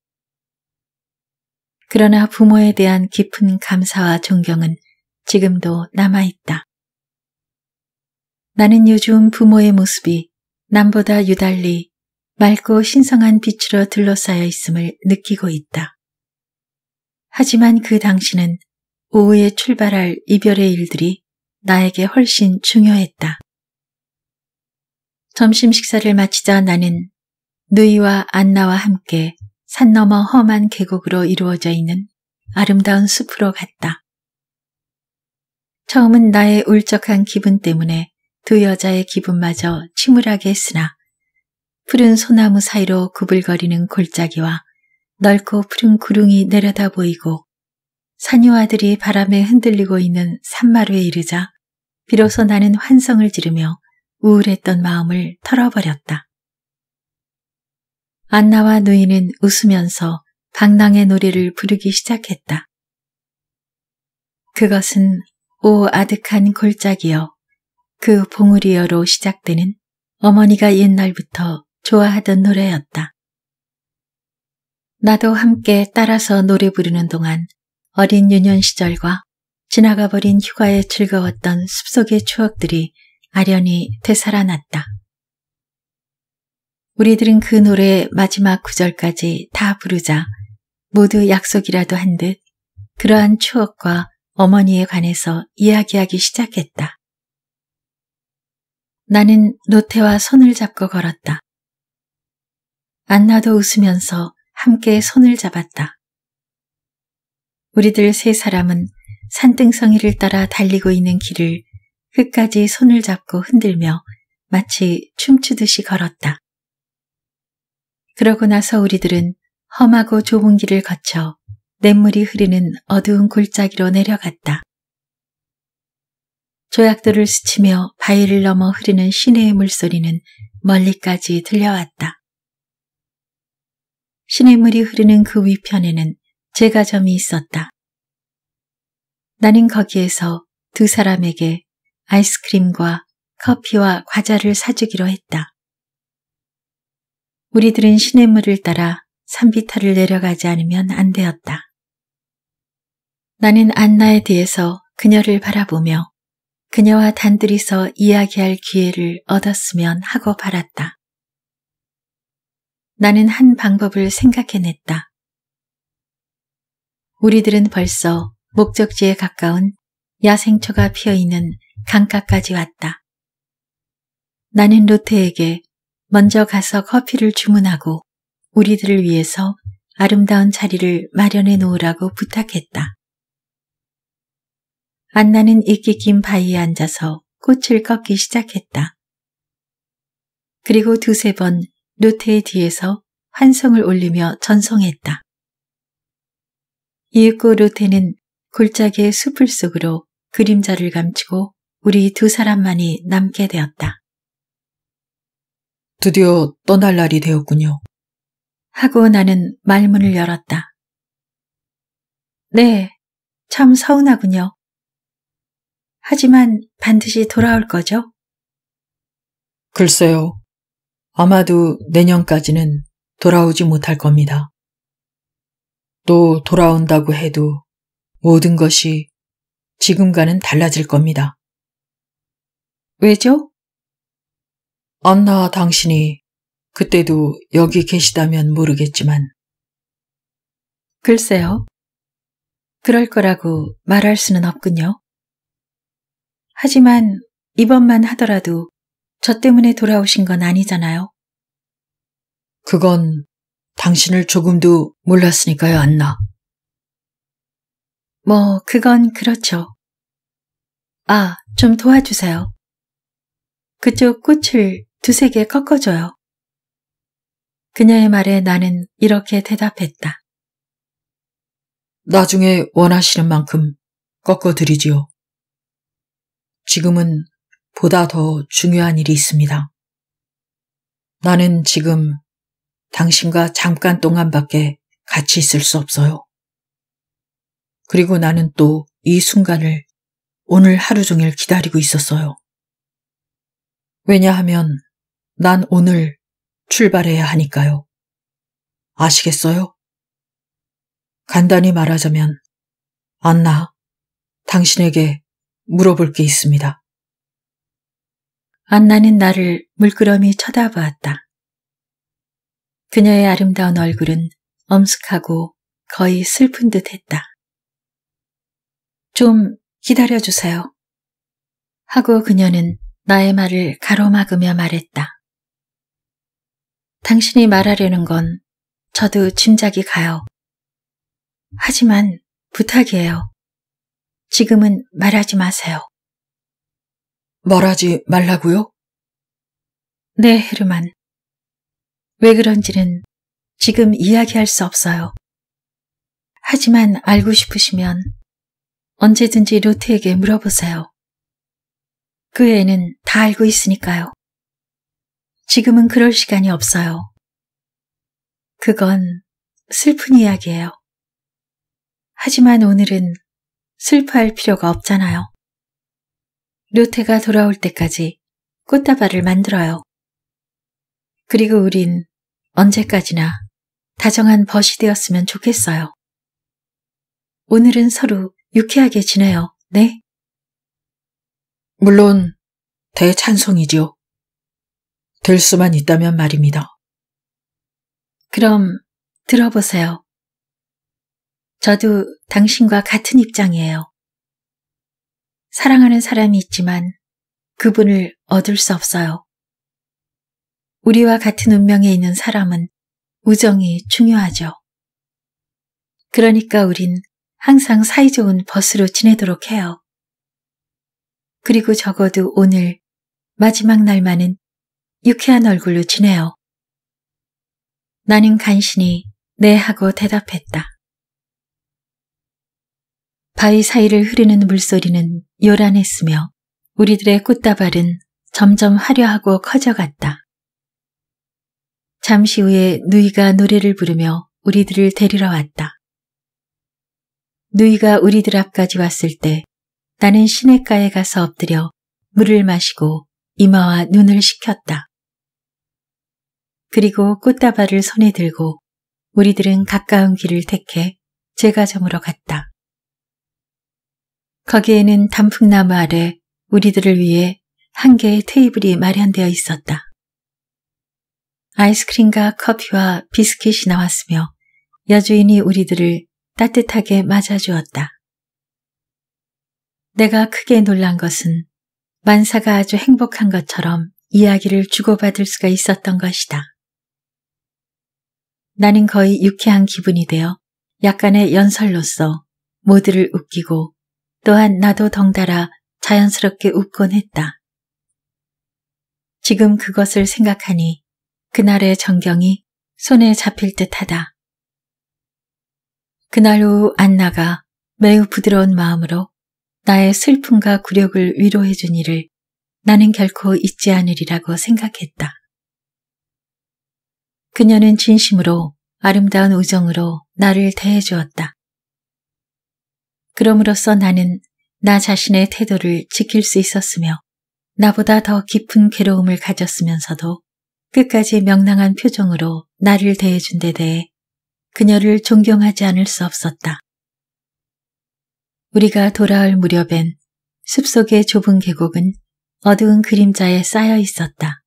그러나 부모에 대한 깊은 감사와 존경은 지금도 남아있다. 나는 요즘 부모의 모습이 남보다 유달리 맑고 신성한 빛으로 둘러싸여 있음을 느끼고 있다. 하지만 그 당시는 오후에 출발할 이별의 일들이 나에게 훨씬 중요했다. 점심 식사를 마치자 나는 누이와 안나와 함께 산 너머 험한 계곡으로 이루어져 있는 아름다운 숲으로 갔다. 처음은 나의 울적한 기분 때문에 두 여자의 기분마저 침울하게 했으나 푸른 소나무 사이로 구불거리는 골짜기와 넓고 푸른 구릉이 내려다 보이고 산유화들이 바람에 흔들리고 있는 산마루에 이르자 비로소 나는 환성을 지르며 우울했던 마음을 털어버렸다. 안나와 누이는 웃으면서 방랑의 노래를 부르기 시작했다. 그것은 오 아득한 골짜기여 그 봉우리여로 시작되는 어머니가 옛날부터 좋아하던 노래였다. 나도 함께 따라서 노래 부르는 동안 어린 유년 시절과 지나가버린 휴가에 즐거웠던 숲속의 추억들이 아련히 되살아났다. 우리들은 그 노래의 마지막 구절까지 다 부르자 모두 약속이라도 한 듯 그러한 추억과 어머니에 관해서 이야기하기 시작했다. 나는 로테와 손을 잡고 걸었다. 안나도 웃으면서 함께 손을 잡았다. 우리들 세 사람은 산등성이를 따라 달리고 있는 길을 끝까지 손을 잡고 흔들며 마치 춤추듯이 걸었다. 그러고 나서 우리들은 험하고 좁은 길을 거쳐 냇물이 흐르는 어두운 골짜기로 내려갔다. 조약돌을 스치며 바위를 넘어 흐르는 시내의 물소리는 멀리까지 들려왔다. 시냇물이 흐르는 그 위편에는 제과점이 있었다. 나는 거기에서 두 사람에게 아이스크림과 커피와 과자를 사주기로 했다. 우리들은 시냇물을 따라 산비탈을 내려가지 않으면 안 되었다. 나는 안나에 대해서 그녀를 바라보며 그녀와 단둘이서 이야기할 기회를 얻었으면 하고 바랐다. 나는 한 방법을 생각해냈다. 우리들은 벌써 목적지에 가까운 야생초가 피어있는 강가까지 왔다. 나는 로테에게 먼저 가서 커피를 주문하고 우리들을 위해서 아름다운 자리를 마련해 놓으라고 부탁했다. 안나는 이끼 낀 바위에 앉아서 꽃을 꺾기 시작했다. 그리고 두세 번 로테의 뒤에서 환송을 올리며 전송했다. 이윽고 로테는 골짜기의 수풀 속으로 그림자를 감추고 우리 두 사람만이 남게 되었다. 드디어 떠날 날이 되었군요. 하고 나는 말문을 열었다. 네, 참 서운하군요. 하지만 반드시 돌아올 거죠? 글쎄요. 아마도 내년까지는 돌아오지 못할 겁니다. 또 돌아온다고 해도 모든 것이 지금과는 달라질 겁니다. 왜죠? 안나 당신이 그때도 여기 계시다면 모르겠지만. 글쎄요. 그럴 거라고 말할 수는 없군요. 하지만 이번만 하더라도 저 때문에 돌아오신 건 아니잖아요. 그건 당신을 조금도 몰랐으니까요, 안나. 뭐, 그건 그렇죠. 아, 좀 도와주세요. 그쪽 꽃을 두세 개 꺾어줘요. 그녀의 말에 나는 이렇게 대답했다. 나중에 원하시는 만큼 꺾어드리지요. 지금은 보다 더 중요한 일이 있습니다. 나는 지금 당신과 잠깐 동안밖에 같이 있을 수 없어요. 그리고 나는 또 이 순간을 오늘 하루 종일 기다리고 있었어요. 왜냐하면 난 오늘 출발해야 하니까요. 아시겠어요? 간단히 말하자면 안나, 당신에게 물어볼 게 있습니다. 안나는 나를 물끄러미 쳐다보았다. 그녀의 아름다운 얼굴은 엄숙하고 거의 슬픈 듯 했다. 좀 기다려주세요. 하고 그녀는 나의 말을 가로막으며 말했다. 당신이 말하려는 건 저도 짐작이 가요. 하지만 부탁이에요. 지금은 말하지 마세요. 말하지 말라고요? 네, 헤르만. 왜 그런지는 지금 이야기할 수 없어요. 하지만 알고 싶으시면 언제든지 로테에게 물어보세요. 그 애는 다 알고 있으니까요. 지금은 그럴 시간이 없어요. 그건 슬픈 이야기예요. 하지만 오늘은 슬퍼할 필요가 없잖아요. 로테가 돌아올 때까지 꽃다발을 만들어요. 그리고 우린 언제까지나 다정한 벗이 되었으면 좋겠어요. 오늘은 서로 유쾌하게 지내요, 네? 물론 대찬성이지요. 될 수만 있다면 말입니다. 그럼 들어보세요. 저도 당신과 같은 입장이에요. 사랑하는 사람이 있지만 그분을 얻을 수 없어요. 우리와 같은 운명에 있는 사람은 우정이 중요하죠. 그러니까 우린 항상 사이좋은 벗으로 지내도록 해요. 그리고 적어도 오늘 마지막 날만은 유쾌한 얼굴로 지내요. 나는 간신히 네 하고 대답했다. 바위 사이를 흐르는 물소리는 요란했으며 우리들의 꽃다발은 점점 화려하고 커져갔다. 잠시 후에 누이가 노래를 부르며 우리들을 데리러 왔다. 누이가 우리들 앞까지 왔을 때 나는 시냇가에 가서 엎드려 물을 마시고 이마와 눈을 식혔다. 그리고 꽃다발을 손에 들고 우리들은 가까운 길을 택해 제가 저물어 갔다. 거기에는 단풍나무 아래 우리들을 위해 한 개의 테이블이 마련되어 있었다. 아이스크림과 커피와 비스킷이 나왔으며 여주인이 우리들을 따뜻하게 맞아주었다. 내가 크게 놀란 것은 만사가 아주 행복한 것처럼 이야기를 주고받을 수가 있었던 것이다. 나는 거의 유쾌한 기분이 되어 약간의 연설로서 모두를 웃기고 또한 나도 덩달아 자연스럽게 웃곤 했다. 지금 그것을 생각하니 그날의 전경이 손에 잡힐 듯하다. 그날 오후 안나가 매우 부드러운 마음으로 나의 슬픔과 굴욕을 위로해 준 일을 나는 결코 잊지 않으리라고 생각했다. 그녀는 진심으로 아름다운 우정으로 나를 대해주었다. 그럼으로써 나는 나 자신의 태도를 지킬 수 있었으며 나보다 더 깊은 괴로움을 가졌으면서도 끝까지 명랑한 표정으로 나를 대해준 데 대해 그녀를 존경하지 않을 수 없었다. 우리가 돌아올 무렵엔 숲속의 좁은 계곡은 어두운 그림자에 쌓여 있었다.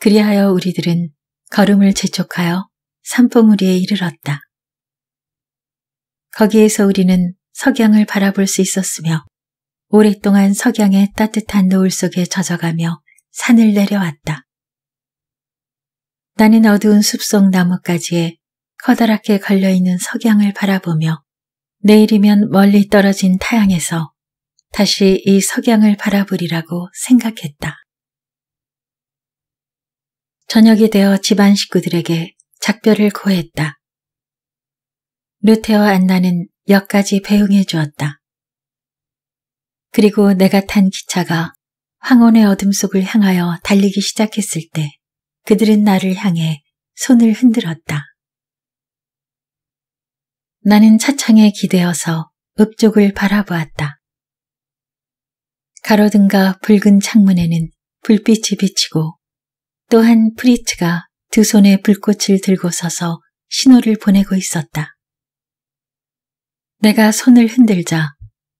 그리하여 우리들은 걸음을 재촉하여 산봉우리에 이르렀다. 거기에서 우리는 석양을 바라볼 수 있었으며 오랫동안 석양의 따뜻한 노을 속에 젖어가며 산을 내려왔다. 나는 어두운 숲속 나뭇가지에 커다랗게 걸려있는 석양을 바라보며 내일이면 멀리 떨어진 타향에서 다시 이 석양을 바라보리라고 생각했다. 저녁이 되어 집안 식구들에게 작별을 고했다. 루테와 안나는 역까지 배웅해 주었다. 그리고 내가 탄 기차가 황혼의 어둠 속을 향하여 달리기 시작했을 때 그들은 나를 향해 손을 흔들었다. 나는 차창에 기대어서 읍쪽을 바라보았다. 가로등과 붉은 창문에는 불빛이 비치고 또한 프리츠가 두 손에 불꽃을 들고 서서 신호를 보내고 있었다. 내가 손을 흔들자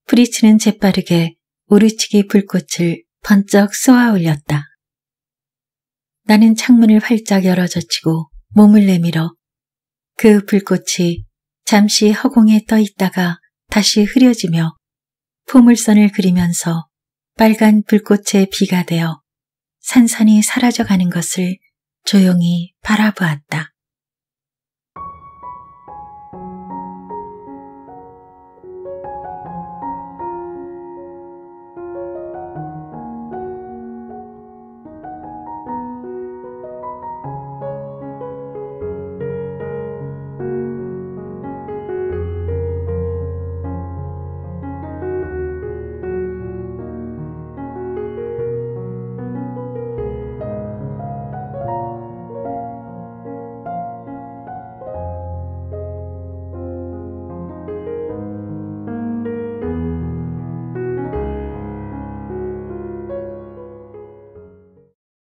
프리츠는 재빠르게 오르치기 불꽃을 번쩍 쏘아 올렸다. 나는 창문을 활짝 열어젖히고 몸을 내밀어 그 불꽃이 잠시 허공에 떠 있다가 다시 흐려지며 포물선을 그리면서 빨간 불꽃의 비가 되어 산산이 사라져가는 것을 조용히 바라보았다.